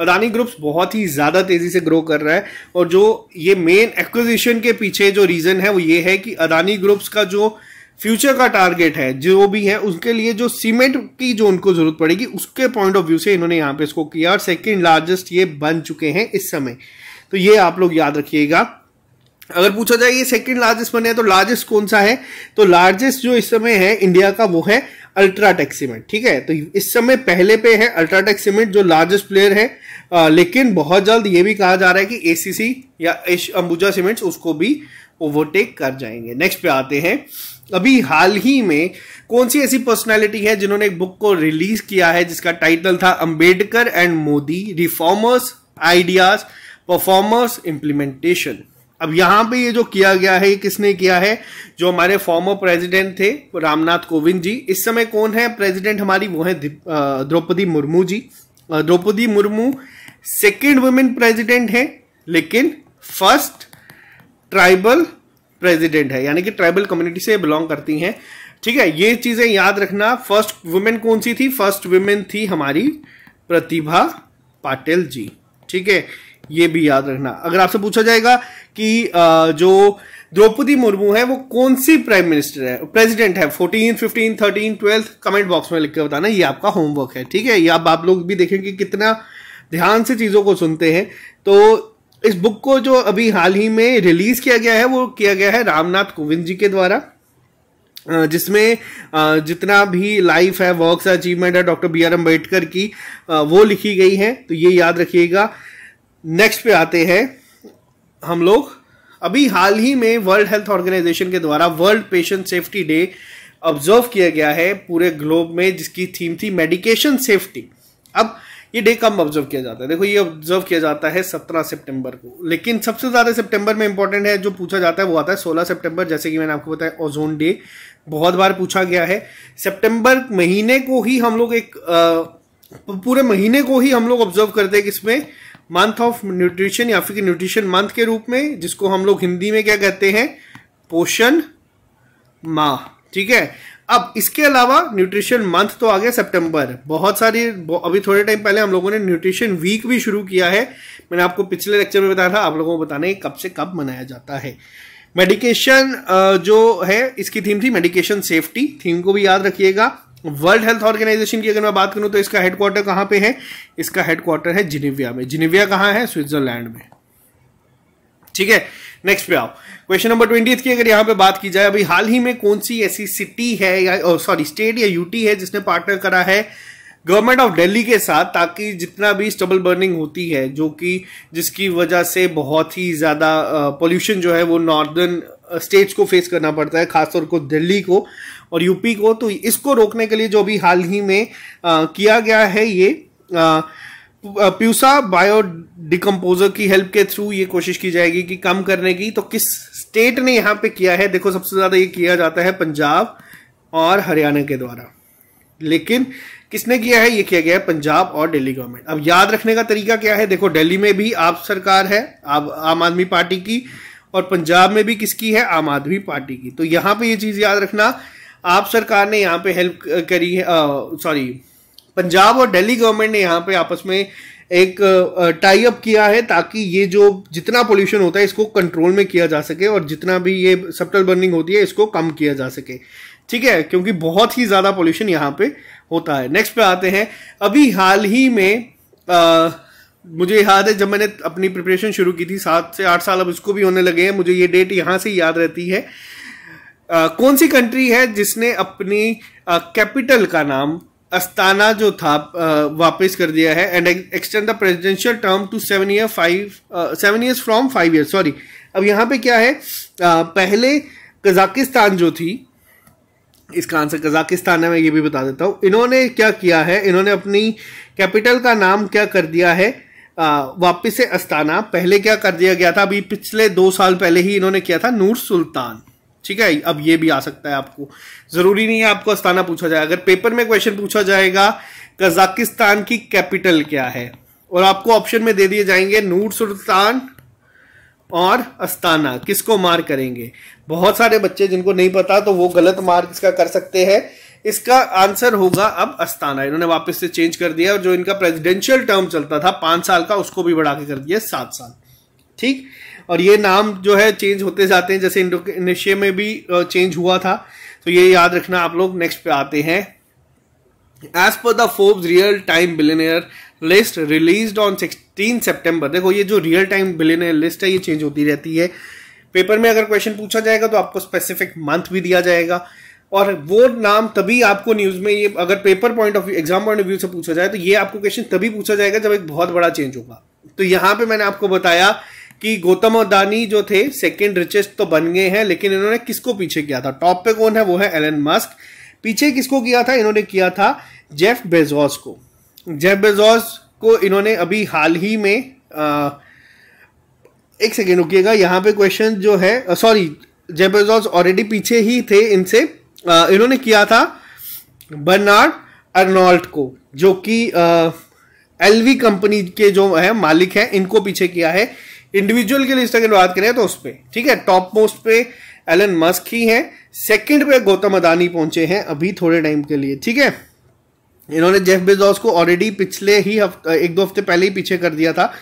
अदानी ग्रुप्स बहुत ही ज़्यादा तेज़ी से ग्रो कर रहा है। और जो ये मेन एक्विजिशन के पीछे जो रीज़न है वो ये है कि अदानी ग्रुप्स का जो फ्यूचर का टारगेट है जो भी है उसके लिए जो सीमेंट की जो उनको ज़रूरत पड़ेगी उसके पॉइंट ऑफ व्यू से इन्होंने यहाँ पे इसको किया, और सेकंड लार्जेस्ट ये बन चुके हैं इस समय। तो ये आप लोग याद रखिएगा। अगर पूछा जाए ये सेकंड लार्जेस्ट बने तो लार्जेस्ट कौन सा है, तो लार्जेस्ट जो इस समय है इंडिया का वो है अल्ट्राटेक सीमेंट। ठीक है, तो इस समय पहले पे है अल्ट्राटेक सीमेंट जो लार्जेस्ट प्लेयर है, आ, लेकिन बहुत जल्द ये भी कहा जा रहा है कि एसीसी या अंबुजा सीमेंट्स उसको भी ओवरटेक कर जाएंगे। नेक्स्ट पे आते हैं, अभी हाल ही में कौन सी ऐसी पर्सनैलिटी है जिन्होंने एक बुक को रिलीज किया है जिसका टाइटल था Ambedkar and Modi, reformers, ideas, performers, implementation. अब यहाँ पे ये जो किया गया है ये किसने किया है? जो हमारे फॉर्मर प्रेसिडेंट थे रामनाथ कोविंद जी। इस समय कौन है प्रेसिडेंट हमारी? वो है द्रौपदी मुर्मू ji. द्रौपदी मुर्मू second women president है, लेकिन फर्स्ट ट्राइबल प्रेसिडेंट है, यानी कि ट्राइबल कम्युनिटी से बिलोंग करती हैं। ठीक है, ये चीजें याद रखना। फर्स्ट वुमेन कौन सी थी? फर्स्ट वुमेन थी हमारी प्रतिभा पाटिल जी। ठीक है, ये भी याद रखना। अगर आपसे पूछा जाएगा कि जो द्रौपदी मुर्मू है वो कौन सी प्राइम मिनिस्टर है, प्रेसिडेंट है, fourteen, fifteen, thirteen, twelfth, comment box में लिख के बताना, ये आपका होमवर्क है। ठीक है, ये अब आप लोग भी देखेंगे कितना ध्यान से चीजों को सुनते हैं। तो इस बुक को जो अभी हाल ही में रिलीज किया गया है वो किया गया है रामनाथ कोविंद जी के द्वारा, जिसमें जितना भी लाइफ है, वर्क्स है, अचीवमेंट है डॉक्टर बी आर अम्बेडकर की, वो लिखी गई है। तो ये याद रखिएगा। नेक्स्ट पे आते हैं हम लोग। अभी हाल ही में वर्ल्ड हेल्थ ऑर्गेनाइजेशन के द्वारा world patient safety day observe किया गया है पूरे ग्लोब में, जिसकी थीम थी मेडिकेशन सेफ्टी। अब ये डे कब ऑब्जर्व किया जाता है? देखो ये ऑब्जर्व किया जाता है सत्रह सितंबर को, लेकिन सबसे ज़्यादा सितंबर में इंपॉर्टेंट है जो पूछा जाता है वो आता है सोलह सितंबर। जैसे कि मैंने आपको बताया ओजोन डे बहुत बार पूछा गया है। सितंबर महीने को ही हम लोग एक आ, पूरे महीने को ही हम लोग ऑब्जर्व करते हैं किसमें? मंथ ऑफ न्यूट्रिशन या फिर न्यूट्रिशन मंथ के रूप में, जिसको हम लोग हिंदी में क्या कहते हैं? पोषण माह। ठीक है, अब इसके अलावा न्यूट्रिशन मंथ तो आ गया सितंबर, बहुत सारी, अभी थोड़े टाइम पहले हम लोगों ने न्यूट्रिशन वीक भी शुरू किया है, मैंने आपको पिछले लेक्चर में बताया था, आप लोगों को बताने कब से कब मनाया जाता है। मेडिकेशन जो है इसकी थीम थी मेडिकेशन सेफ्टी, थीम को भी याद रखिएगा। वर्ल्ड हेल्थ ऑर्गेनाइजेशन की अगर मैं बात करूं तो इसका हेडक्वार्टर कहाँ पे है? इसका हेडक्वार्टर है जिनेवा में। जिनेवा कहाँ है? स्विट्जरलैंड में। ठीक है, नेक्स्ट पे आओ। क्वेश्चन नंबर ट्वेंटी की अगर यहाँ पे बात की जाए, अभी हाल ही में कौन सी ऐसी सिटी है या सॉरी स्टेट या यूटी है जिसने पार्टनर करा है गवर्नमेंट ऑफ दिल्ली के साथ, ताकि जितना भी स्टबल बर्निंग होती है जो कि जिसकी वजह से बहुत ही ज़्यादा पोल्यूशन जो है वो नॉर्दर्न स्टेट्स को फेस करना पड़ता है, खासतौर को दिल्ली को और यूपी को, तो इसको रोकने के लिए जो अभी हाल ही में आ, किया गया है ये आ, प्यूसा बायो डिकम्पोजर की हेल्प के थ्रू ये कोशिश की जाएगी कि कम करने की। तो किस स्टेट ने यहाँ पे किया है? देखो सबसे ज्यादा ये किया जाता है पंजाब और हरियाणा के द्वारा, लेकिन किसने किया है? ये किया गया है पंजाब और दिल्ली गवर्नमेंट। अब याद रखने का तरीका क्या है? देखो दिल्ली में भी आप सरकार है आप आम आदमी पार्टी की, और पंजाब में भी किसकी है? आम आदमी पार्टी की। तो यहाँ पे ये चीज याद रखना, आप सरकार ने यहाँ पे हेल्प करी है, सॉरी पंजाब और दिल्ली गवर्नमेंट ने यहाँ पे आपस में एक टाई अप किया है ताकि ये जो जितना पोल्यूशन होता है इसको कंट्रोल में किया जा सके, और जितना भी ये सब्टल बर्निंग होती है इसको कम किया जा सके। ठीक है, क्योंकि बहुत ही ज्यादा पोल्यूशन यहाँ पे होता है। नेक्स्ट पे आते हैं। अभी हाल ही में आ, मुझे याद है जब मैंने अपनी प्रिपरेशन शुरू की थी, सात से आठ साल अब इसको भी होने लगे हैं, मुझे ये डेट यहाँ से याद रहती है। आ, कौन सी कंट्री है जिसने अपनी कैपिटल का नाम अस्ताना जो था वापस कर दिया है? And extend the presidential term to seven year five seven years from five year sorry. अब यहाँ पे क्या है, uh, पहले कजाकिस्तान जो थी, इसका आंसर कजाकिस्तान है, मैं ये भी बता देता हूँ। इन्होंने क्या किया है, इन्होंने अपनी कैपिटल का नाम क्या कर दिया है uh, वापस से अस्ताना। पहले क्या कर दिया गया था, अभी पिछले दो साल पहले ही इन्होंने किया था, नूर सुल्तान। ठीक है, अब ये भी आ सकता है आपको, जरूरी नहीं है आपको अस्ताना पूछा जाए। अगर पेपर में क्वेश्चन पूछा जाएगा कजाकिस्तान की कैपिटल क्या है, और आपको ऑप्शन में दे दिए जाएंगे नूर सुल्तान और अस्ताना, किसको मार करेंगे? बहुत सारे बच्चे जिनको नहीं पता तो वो गलत मार्क इसका कर सकते हैं। इसका आंसर होगा अब अस्ताना। इन्होंने वापस से चेंज कर दिया, और जो इनका प्रेजिडेंशियल टर्म चलता था पांच साल का उसको भी बढ़ा के कर दिया सात साल। ठीक, और ये नाम जो है चेंज होते जाते हैं, जैसे इंडोनेशिया में भी चेंज हुआ था, तो ये याद रखना आप लोग। नेक्स्ट पे आते हैं। As per the Forbes real time billionaire list released on सोलह सितंबर। देखो ये जो रियल टाइम बिलियनियर लिस्ट है ये चेंज होती रहती है। पेपर में अगर क्वेश्चन पूछा जाएगा तो आपको स्पेसिफिक मंथ भी दिया जाएगा, और वो नाम तभी आपको न्यूज में, ये अगर paper point of view exam point of view से पूछा जाए तो ये आपको क्वेश्चन तभी पूछा जाएगा जब एक बहुत बड़ा चेंज होगा। तो यहाँ पे मैंने आपको बताया कि गौतम अदानी जो थे सेकंड रिचेस्ट तो बन गए हैं, लेकिन इन्होंने किसको पीछे किया था? टॉप पे कौन है? वो है एलन मस्क। पीछे किसको किया था? इन्होंने किया था जेफ बेजोस को। जेफ बेजोस को इन्होंने अभी हाल ही में आ, एक सेकेंड रुकिएगा, यहाँ पे क्वेश्चन जो है, सॉरी जेफ बेजोस ऑलरेडी पीछे ही थे इनसे। आ, इन्होंने किया था बर्नार्ड अर्नॉल्ट को, जो कि एलवी कंपनी के जो है मालिक हैं, इनको पीछे किया है। इंडिविजुअल के लिस्ट अगर बात करें तो उस पर, ठीक है, टॉप मोस्ट पे एलन मस्क ही है, सेकंड पे गौतम अदानी पहुंचे हैं अभी थोड़े टाइम के लिए। ठीक है, इन्होंने जेफ बेजोस को ऑलरेडी पिछले ही हफ्ते एक दो हफ्ते पहले ही पीछे कर दिया था,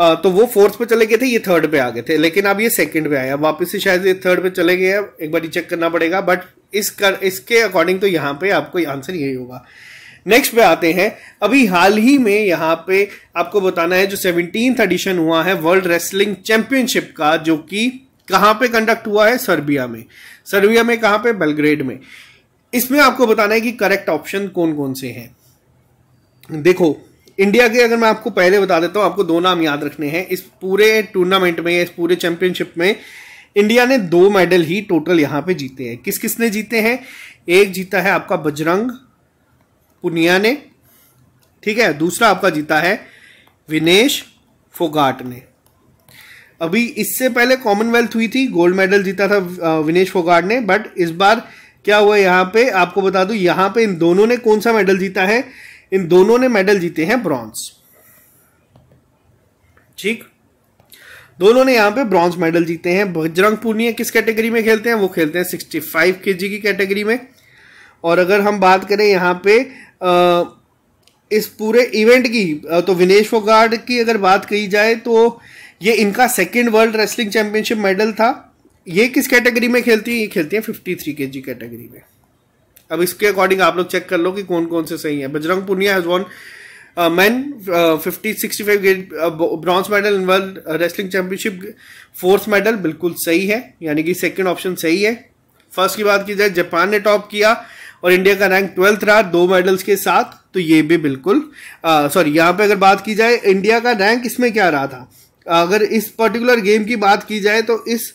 आ, तो वो फोर्थ पे चले गए थे, ये थर्ड पे आ गए थे, लेकिन अब ये सेकंड पे आया वापस से, शायद ये थर्ड पे चले गए, एक बार चेक करना पड़ेगा, बट इस कर, इसके अकॉर्डिंग तो यहाँ पे आपको आंसर यही होगा। नेक्स्ट पे आते हैं। अभी हाल ही में यहाँ पे आपको बताना है जो सेवनटीन्थ एडिशन हुआ है वर्ल्ड रेसलिंग चैंपियनशिप का, जो कि कहाँ पे कंडक्ट हुआ है? सर्बिया में। सर्बिया में कहाँ पे? बेलग्रेड में। इसमें आपको बताना है कि करेक्ट ऑप्शन कौन कौन से हैं। देखो इंडिया के, अगर मैं आपको पहले बता देता हूँ, आपको दो नाम याद रखने हैं। इस पूरे टूर्नामेंट में, इस पूरे चैंपियनशिप में इंडिया ने दो मेडल ही टोटल यहाँ पे जीते हैं। किस किस ने जीते हैं? एक जीता है आपका बजरंग पुनिया ने, ठीक है, दूसरा आपका जीता है विनेश फोगाट ने। अभी इससे पहले कॉमनवेल्थ हुई थी, गोल्ड मेडल जीता था विनेश फोगाट ने, बट इस बार क्या हुआ यहाँ पे आपको बता दूं, यहाँ पे इन दोनों ने कौन सा मेडल जीता है? इन दोनों ने मेडल जीते हैं ब्रॉन्ज। ठीक, दोनों ने यहाँ पे ब्रॉन्ज मेडल जीते हैं। बजरंग पुनिया किस कैटेगरी में खेलते हैं? वो खेलते हैं सिक्सटी फाइव के जी की कैटेगरी में। और अगर हम बात करें यहाँ पे आ, इस पूरे इवेंट की, तो विनेश फोगाट की अगर बात कही जाए तो ये इनका second world wrestling championship medal था। ये किस कैटेगरी में खेलती हैं? ये खेलती हैं तिरेपन केजी कैटेगरी में। अब इसके अकॉर्डिंग आप लोग चेक कर लो कि कौन कौन से सही हैं। Bajrang Punia has won men fifty sixty five bronze medal in world wrestling championship, fourth medal बिल्कुल सही है, यानी कि सेकेंड ऑप्शन सही है। फर्स्ट की बात की जाए, जापान ने टॉप किया और इंडिया का रैंक ट्वेल्थ रहा दो मेडल्स के साथ, तो ये भी बिल्कुल सॉरी। यहाँ पे अगर बात की जाए इंडिया का रैंक इसमें क्या रहा था, अगर इस पर्टिकुलर गेम की बात की जाए तो इस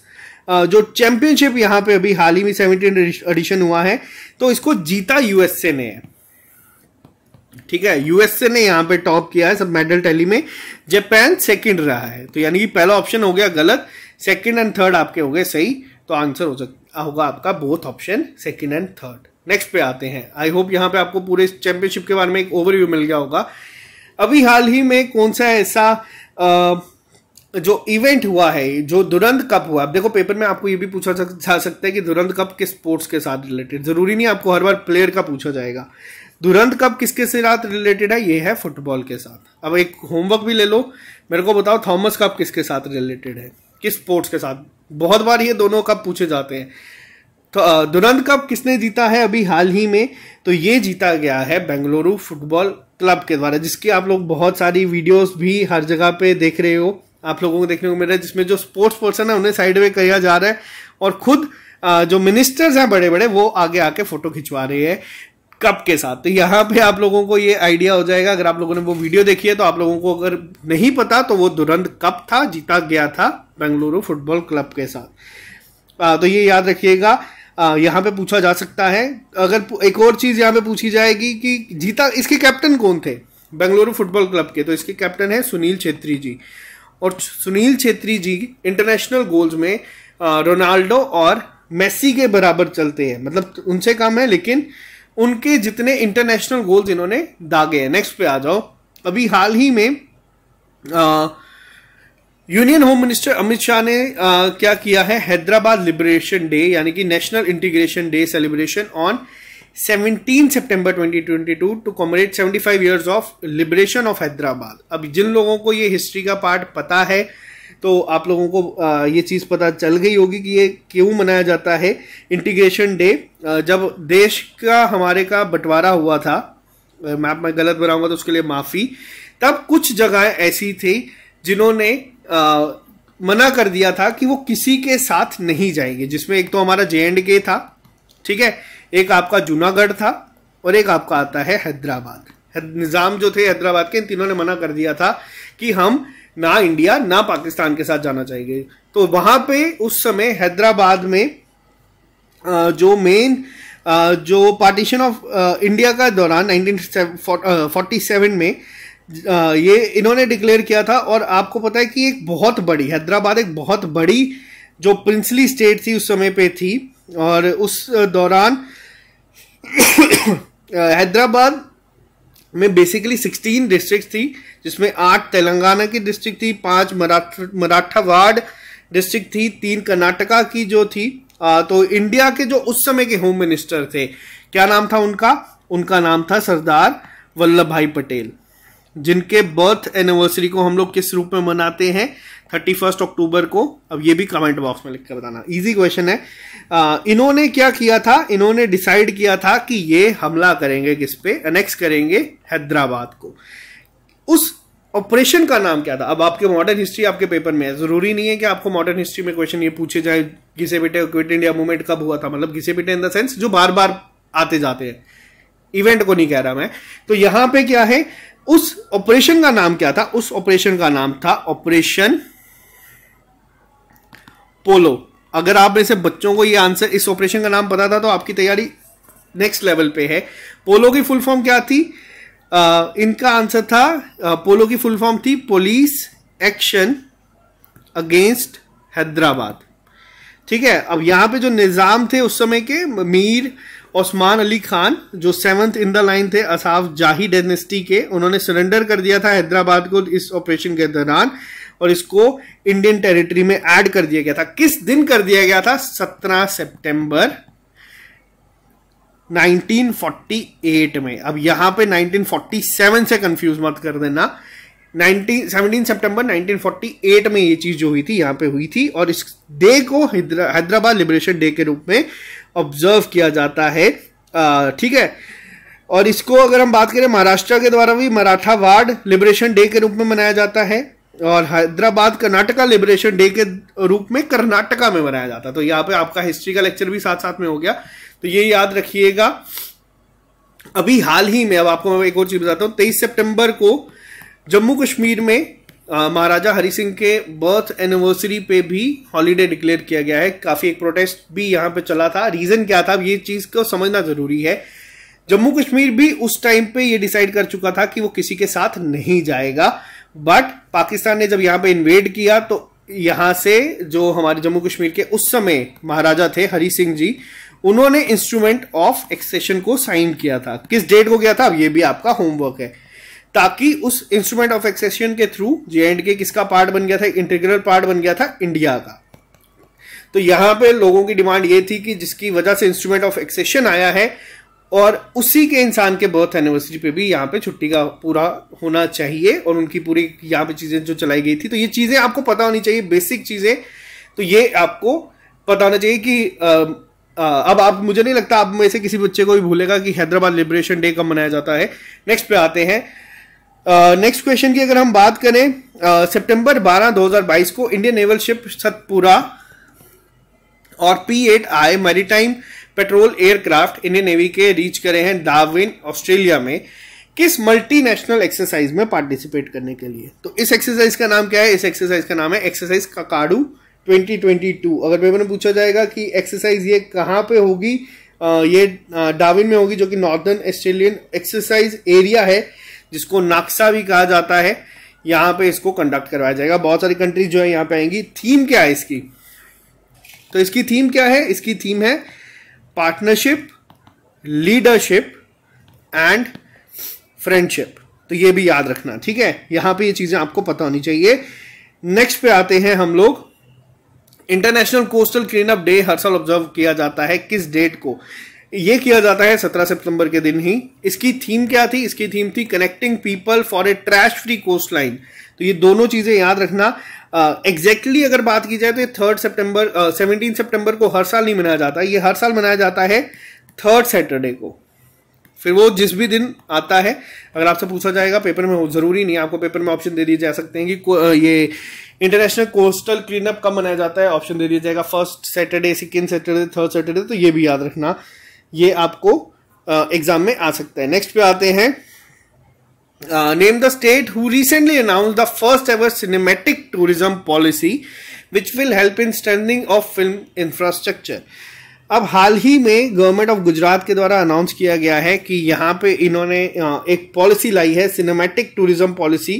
आ, जो चैंपियनशिप यहाँ पे अभी हाल ही में सेवनटीन एडिशन हुआ है, तो इसको जीता यूएसए ने है। ठीक है, यूएसए ने यहाँ पे टॉप किया है सब मेडल टैली में, जापान सेकेंड रहा है। तो यानी कि पहला ऑप्शन हो गया गलत, सेकेंड एंड थर्ड आपके हो गए सही, तो आंसर हो सकता होगा आपका both option second and third. Next पे आते हैं। आई होप यहाँ पे आपको पूरे चैंपियनशिप के बारे में एक ओवरव्यू मिल गया होगा। अभी हाल ही में कौन सा ऐसा आ, जो इवेंट हुआ है, जो दुरंध कप हुआ, अब देखो पेपर में आपको ये भी पूछा जा सकता है कि दुरंध कप किस स्पोर्ट्स के साथ रिलेटेड, जरूरी नहीं आपको हर बार प्लेयर का पूछा जाएगा। दुरंध कप किसके साथ रिलेटेड है, ये है फुटबॉल के साथ। अब एक होमवर्क भी ले लो, मेरे को बताओ थॉमस कप किसके साथ रिलेटेड है, किस स्पोर्ट्स के साथ। बहुत बार ये दोनों कप पूछे जाते हैं। तो दुरंध कप किसने जीता है अभी हाल ही में, तो ये जीता गया है बेंगलुरु फुटबॉल क्लब के द्वारा, जिसकी आप लोग बहुत सारी वीडियोस भी हर जगह पे देख रहे हो, आप लोगों को देखने को मिल रहा है, जिसमें जो स्पोर्ट्स पर्सन है उन्हें साइड में किया जा रहा है और खुद जो मिनिस्टर्स हैं बड़े बड़े वो आगे आके फोटो खिंचवा रहे हैं कप के साथ। तो यहाँ पे आप लोगों को ये आइडिया हो जाएगा, अगर आप लोगों ने वो वीडियो देखी है तो आप लोगों को अगर नहीं पता तो वो दुरंध कप था, जीता गया था बेंगलुरु फुटबॉल क्लब के साथ। आ, तो ये याद रखिएगा, यहाँ पे पूछा जा सकता है। अगर एक और चीज यहाँ पे पूछी जाएगी कि जीता, इसके कैप्टन कौन थे बेंगलुरु फुटबॉल क्लब के, तो इसके कैप्टन है सुनील छेत्री जी, और सुनील छेत्री जी इंटरनेशनल गोल्स में रोनाल्डो और मेसी के बराबर चलते हैं, मतलब उनसे कम है लेकिन उनके जितने इंटरनेशनल गोल्स इन्होंने दागे हैं। नेक्स्ट पे आ जाओ। अभी हाल ही में union home minister Amit Shah ने आ, क्या किया है, हैदराबाद लिबरेशन डे यानी कि national integration day celebration on seventeen सितंबर twenty twenty two to commemorate seventy five years of liberation of Hyderabad. अब जिन लोगों को ये हिस्ट्री का पार्ट पता है तो आप लोगों को ये चीज़ पता चल गई होगी कि ये क्यों मनाया जाता है इंटीग्रेशन डे। जब देश का हमारे का बंटवारा हुआ था, मैप में गलत बनाऊंगा तो उसके लिए माफ़ी, तब कुछ जगह ऐसी थी जिन्होंने मना कर दिया था कि वो किसी के साथ नहीं जाएंगे, जिसमें एक तो हमारा जे एंड के था, ठीक है, एक आपका जूनागढ़ था और एक आपका आता है हैदराबाद। निज़ाम जो थे हैदराबाद के, इन तीनों ने मना कर दिया था कि हम ना इंडिया ना पाकिस्तान के साथ जाना चाहिए। तो वहाँ पे उस समय हैदराबाद में जो मेन जो पार्टीशन ऑफ इंडिया का दौरान नाइनटीन फोर्टी सेवन में ये इन्होंने डिक्लेयर किया था। और आपको पता है कि एक बहुत बड़ी हैदराबाद एक बहुत बड़ी जो प्रिंसली स्टेट थी उस समय पे थी, और उस दौरान हैदराबाद में बेसिकली सिक्सटीन डिस्ट्रिक्ट थी, जिसमें आठ तेलंगाना की डिस्ट्रिक्ट थी, पांच मराठावाड़ डिस्ट्रिक्ट थी, तीन कर्नाटका की जो थी। आ, तो इंडिया के जो उस समय के होम मिनिस्टर थे, क्या नाम था उनका, उनका नाम था सरदार वल्लभ भाई पटेल, जिनके बर्थ एनिवर्सरी को हम लोग किस रूप में मनाते हैं, थर्टी फर्स्ट अक्टूबर को। अब ये भी कमेंट बॉक्स में लिख कर बताना, इजी क्वेश्चन है। आ, इन्होंने क्या किया था, इन्होंने डिसाइड किया था कि ये हमला करेंगे किस पे, अनेक्स करेंगे हैदराबाद को। उस ऑपरेशन का नाम क्या था, अब आपके मॉडर्न हिस्ट्री आपके पेपर में है, जरूरी नहीं है कि आपको मॉडर्न हिस्ट्री में क्वेश्चन ये पूछे जाए घिसे पिटे क्विट इंडिया मूवमेंट कब हुआ था, मतलब घिसे पिटे इन द सेंस जो बार बार आते जाते हैं, इवेंट को नहीं कह रहा मैं। तो यहाँ पे क्या है, उस ऑपरेशन का नाम क्या था, उस ऑपरेशन का नाम था ऑपरेशन पोलो। अगर आप में से बच्चों को ये आंसर, इस ऑपरेशन का नाम पता था तो आपकी तैयारी नेक्स्ट लेवल पे है। पोलो की फुल फॉर्म क्या थी, आ, इनका आंसर था आ, पोलो की फुल फॉर्म थी पुलिस एक्शन अगेंस्ट हैदराबाद, ठीक है। अब यहाँ पे जो निजाम थे उस समय के, मीर ओस्मान अली खान जो सेवंथ इन द लाइन थे असाफ जाही डायनेस्टी के, उन्होंने सरेंडर कर दिया था हैदराबाद को इस ऑपरेशन के दौरान, और इसको इंडियन टेरिटरी में ऐड कर दिया गया था। किस दिन कर दिया गया था, सत्रह सितंबर नाइनटीन फोर्टी एट में। अब यहां पे नाइनटीन फोर्टी सेवन से कंफ्यूज मत कर देना, सत्रह सितंबर नाइनटीन फोर्टी एट में ये चीज जो हुई थी यहाँ पे हुई थी, और इस डे को हैदराबाद लिबरेशन डे के रूप में ऑब्जर्व किया जाता है, ठीक है। और इसको अगर हम बात करें महाराष्ट्र के द्वारा भी मराठावाड़ लिबरेशन डे के रूप में मनाया जाता है, और हैदराबाद कर्नाटका लिबरेशन डे के रूप में कर्नाटका में मनाया जाता है। तो यहाँ पे आपका हिस्ट्री का लेक्चर भी साथ साथ में हो गया, तो ये याद रखिएगा। अभी हाल ही में, अब आपको मैं एक और चीज बताता हूँ, तेईस सितंबर को जम्मू कश्मीर में महाराजा हरि सिंह के बर्थ एनिवर्सरी पे भी हॉलीडे डिक्लेयर किया गया है। काफ़ी एक प्रोटेस्ट भी यहाँ पे चला था, रीज़न क्या था ये चीज़ को समझना ज़रूरी है। जम्मू कश्मीर भी उस टाइम पे ये डिसाइड कर चुका था कि वो किसी के साथ नहीं जाएगा, बट पाकिस्तान ने जब यहाँ पे इन्वेड किया तो यहाँ से जो हमारे जम्मू कश्मीर के उस समय महाराजा थे हरि सिंह जी, उन्होंने इंस्ट्रूमेंट ऑफ एक्सेशन को साइन किया था। किस डेट को किया था अब ये भी आपका होमवर्क है, ताकि उस इंस्ट्रूमेंट ऑफ एक्सेशन के थ्रू जे एंड के किसका पार्ट बन गया था, इंटीग्रल पार्ट बन गया था इंडिया का। तो यहाँ पे लोगों की डिमांड ये थी कि जिसकी वजह से इंस्ट्रूमेंट ऑफ एक्सेशन आया है और उसी के इंसान के बर्थ एनिवर्सरी पे भी यहाँ पे छुट्टी का पूरा होना चाहिए और उनकी पूरी यहाँ पे चीज़ें जो चलाई गई थी। तो ये चीज़ें आपको पता होनी चाहिए, बेसिक चीज़ें तो ये आपको पता होना चाहिए कि आ, आ, अब आप, मुझे नहीं लगता आप में से किसी बच्चे को भी भूलेगा कि हैदराबाद लिबरेशन डे कब मनाया जाता है। नेक्स्ट पे आते हैं। नेक्स्ट uh, क्वेश्चन की अगर हम बात करें, सितंबर बारह दो हज़ार बाईस को इंडियन नेवल शिप सतपुरा और P eight I maritime patrol aircraft Indian navy के रीच करे हैं डार्विन ऑस्ट्रेलिया में किस मल्टीनेशनल एक्सरसाइज में पार्टिसिपेट करने के लिए। तो इस एक्सरसाइज का नाम क्या है, इस एक्सरसाइज का नाम है exercise काकाडू twenty twenty two. अगर पेपर में पूछा जाएगा कि एक्सरसाइज ये कहाँ पे होगी, ये डार्विन में होगी जो कि नॉर्दर्न ऑस्ट्रेलियन एक्सरसाइज एरिया है जिसको नाक्सा भी कहा जाता है। यहाँ पे इसको कंडक्ट करवाया जाएगा, बहुत सारी कंट्रीज जो है यहाँ पे आएंगी। थीम क्या है इसकी, तो इसकी थीम क्या है, इसकी थीम है पार्टनरशिप, लीडरशिप एंड फ्रेंडशिप। तो ये भी याद रखना, ठीक है, यहाँ पे ये चीज़ें आपको पता होनी चाहिए। नेक्स्ट पे आते हैं हम लोग। इंटरनेशनल कोस्टल क्लीनअप डे हर साल ऑब्जर्व किया जाता है, किस डेट को ये किया जाता है, सत्रह सितंबर के दिन ही। इसकी थीम क्या थी, इसकी थीम थी connecting people for a trash free coast line. तो ये दोनों चीज़ें याद रखना। एग्जैक्टली uh, exactly अगर बात की जाए तो ये थर्ड सितंबर सेवनटीन सितंबर को हर साल नहीं मनाया जाता, ये हर साल मनाया जाता है थर्ड सैटरडे को, फिर वो जिस भी दिन आता है। अगर आपसे पूछा जाएगा पेपर में, जरूरी नहीं है, आपको पेपर में ऑप्शन दे दिए जा सकते हैं कि ये इंटरनेशनल कोस्टल क्लीनअप कब मनाया जाता है, ऑप्शन दे दिया जाएगा first Saturday, second Saturday, third Saturday. तो ये भी याद रखना, ये आपको एग्जाम में आ सकता है। नेक्स्ट पे आते हैं। Name the state who recently announce the first ever cinematic tourism policy which will help in strengthening of film infrastructure. अब हाल ही में गवर्नमेंट ऑफ गुजरात के द्वारा अनाउंस किया गया है कि यहाँ पे इन्होंने एक पॉलिसी लाई है, सिनेमैटिक टूरिज्म पॉलिसी,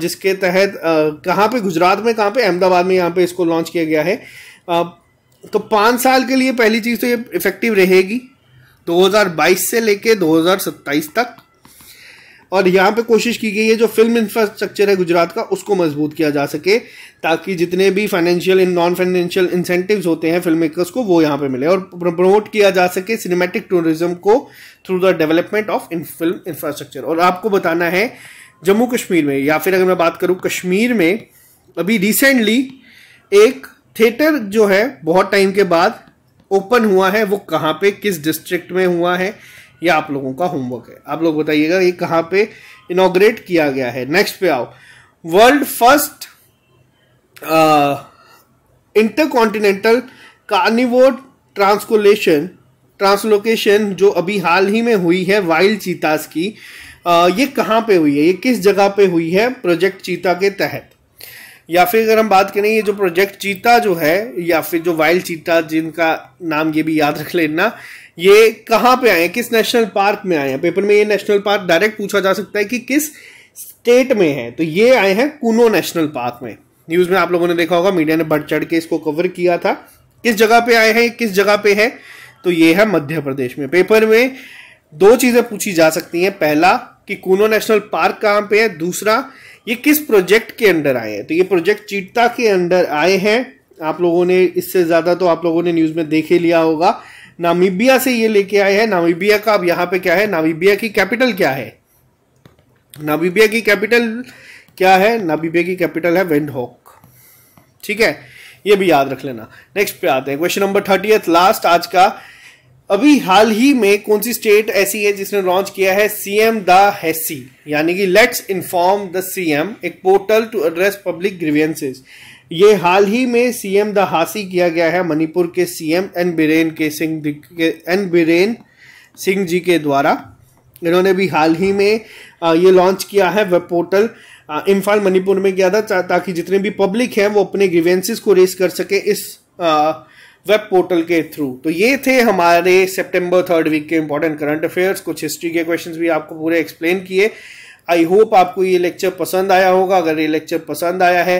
जिसके तहत कहाँ पे, गुजरात में, कहाँ पे, अहमदाबाद में यहाँ पे इसको लॉन्च किया गया है। तो पाँच साल के लिए पहली चीज़ तो ये इफेक्टिव रहेगी दो हज़ार बाईस से लेके दो हज़ार सत्ताईस तक, और यहाँ पे कोशिश की गई है जो फिल्म इंफ्रास्ट्रक्चर है गुजरात का उसको मजबूत किया जा सके, ताकि जितने भी financial and non financial incentives होते हैं फिल्म मेकर्स को वो यहाँ पे मिले और प्रमोट किया जा सके सिनेमैटिक टूरिज्म को through the development of film infrastructure. और आपको बताना है जम्मू कश्मीर में, या फिर अगर मैं बात करूँ कश्मीर में, अभी रिसेंटली एक थिएटर जो है बहुत टाइम के बाद ओपन हुआ है, वो कहाँ पे, किस डिस्ट्रिक्ट में हुआ है, यह आप लोगों का होमवर्क है। आप लोग बताइएगा ये कहाँ पे इनॉग्रेट किया गया है। नेक्स्ट पे आओ। World first intercontinental carnivore transcolation translocation जो अभी हाल ही में हुई है वाइल्ड चीतास की, uh, ये कहाँ पे हुई है, ये किस जगह पे हुई है, प्रोजेक्ट चीता के तहत। या फिर अगर हम बात करें, ये जो प्रोजेक्ट चीता जो है, या फिर जो वाइल्ड चीता जिनका नाम, ये भी याद रख लेना, ये कहाँ पे आए हैं, किस नेशनल पार्क में आए हैं। पेपर में ये नेशनल पार्क डायरेक्ट पूछा जा सकता है कि किस स्टेट में है, तो ये आए हैं कूनो नेशनल पार्क में। न्यूज़ में आप लोगों ने देखा होगा, मीडिया ने बढ़ चढ़ के इसको कवर किया था। किस जगह पर आए हैं, किस जगह पर है, तो ये है मध्य प्रदेश में। पेपर में दो चीज़ें पूछी जा सकती हैं, पहला कि कूनो नेशनल पार्क कहाँ पे है, दूसरा ये किस प्रोजेक्ट के अंडर आए हैं। तो ये प्रोजेक्ट चीता के अंडर आए हैं। आप लोगों ने इससे ज़्यादा तो आप लोगों ने न्यूज़ में देखे लिया होगा। नामीबिया से ये लेके आए हैं। नामीबिया का अब यहाँ पे क्या है, नामीबिया की कैपिटल क्या है, नामीबिया की कैपिटल क्या है, नामीबिया की कैपिटल है विंडहॉक, ठीक है, ये भी याद रख लेना। नेक्स्ट पे आते हैं। क्वेश्चन नंबर थर्टीएथ, लास्ट आज का। अभी हाल ही में कौन सी स्टेट ऐसी है जिसने लॉन्च किया है सीएम द हैसी, यानी कि लेट्स इन्फॉर्म द सीएम, एक portal to address public grievances. ये हाल ही में सीएम द हासी किया गया है मणिपुर के सीएम एन बीरेन के सिंह के एन बीरेन सिंह जी के द्वारा। इन्होंने भी हाल ही में ये लॉन्च किया है वेब पोर्टल, इम्फाल मणिपुर में किया था, ताकि जितने भी पब्लिक हैं वो अपने ग्रीवियंसेस को रेस कर सके इस आ, वेब पोर्टल के थ्रू। तो ये थे हमारे सितंबर थर्ड वीक के इंपॉर्टेंट करंट अफेयर्स। कुछ हिस्ट्री के क्वेश्चंस भी आपको पूरे एक्सप्लेन किए। आई होप आपको ये लेक्चर पसंद आया होगा। अगर ये लेक्चर पसंद आया है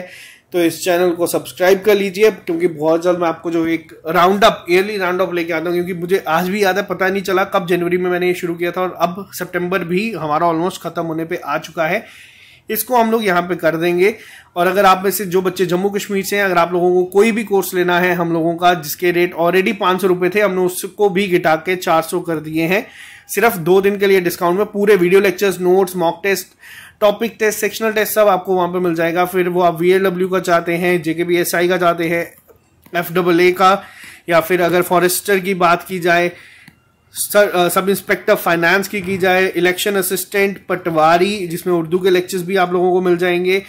तो इस चैनल को सब्सक्राइब कर लीजिए, क्योंकि बहुत जल्द मैं आपको जो एक round up yearly round up लेके आता हूँ, क्योंकि मुझे आज भी याद है, पता नहीं चला कब जनवरी में मैंने ये शुरू किया था और अब सितंबर भी हमारा ऑलमोस्ट खत्म होने पे आ चुका है। इसको हम लोग यहाँ पे कर देंगे। और अगर आप में से जो बच्चे जम्मू कश्मीर से हैं, अगर आप लोगों को कोई भी कोर्स लेना है हम लोगों का, जिसके रेट ऑलरेडी पाँच सौ रुपये थे, हमने उसको भी घटा के चार सौ कर दिए हैं सिर्फ दो दिन के लिए डिस्काउंट में। पूरे video lectures, notes, mock test, topic test, sectional test सब आपको वहाँ पे मिल जाएगा। फिर वो आप वीएलडब्ल्यू का चाहते हैं, जेकेबीएसआई का चाहते हैं, एफ डबल ए का, या फिर अगर फॉरेस्टर की बात की जाए, सब इंस्पेक्टर फाइनेंस की की जाए, इलेक्शन असिस्टेंट, पटवारी जिसमें उर्दू के लेक्चर्स भी आप लोगों को मिल जाएंगे,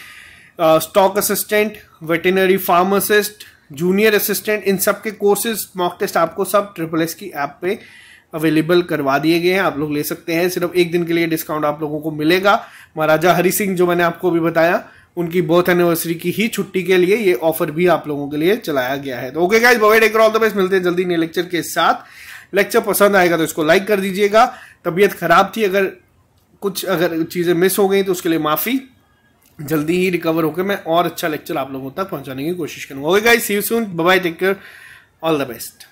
stock assistant, veterinary pharmacist, junior assistant, इन सब के कोर्सेज, मॉक टेस्ट आपको सब ट्रिपल एस की ऐप पे अवेलेबल करवा दिए गए हैं। आप लोग ले सकते हैं, सिर्फ एक दिन के लिए डिस्काउंट आप लोगों को मिलेगा। महाराजा हरि सिंह जो मैंने आपको भी बताया, उनकी बर्थ एनिवर्सरी की ही छुट्टी के लिए ये ऑफर भी आप लोगों के लिए चलाया गया है। तो okay guys, bye bye, take care, all the best, मिलते हैं जल्दी नए लेक्चर के साथ। लेक्चर पसंद आएगा तो इसको लाइक कर दीजिएगा। तबीयत खराब थी, अगर कुछ अगर चीज़ें मिस हो गई तो उसके लिए माफ़ी। जल्दी ही रिकवर होकर मैं और अच्छा लेक्चर आप लोगों तक पहुँचाने की कोशिश करूँगा। Okay guys, see you soon, bye bye, take care, all the best.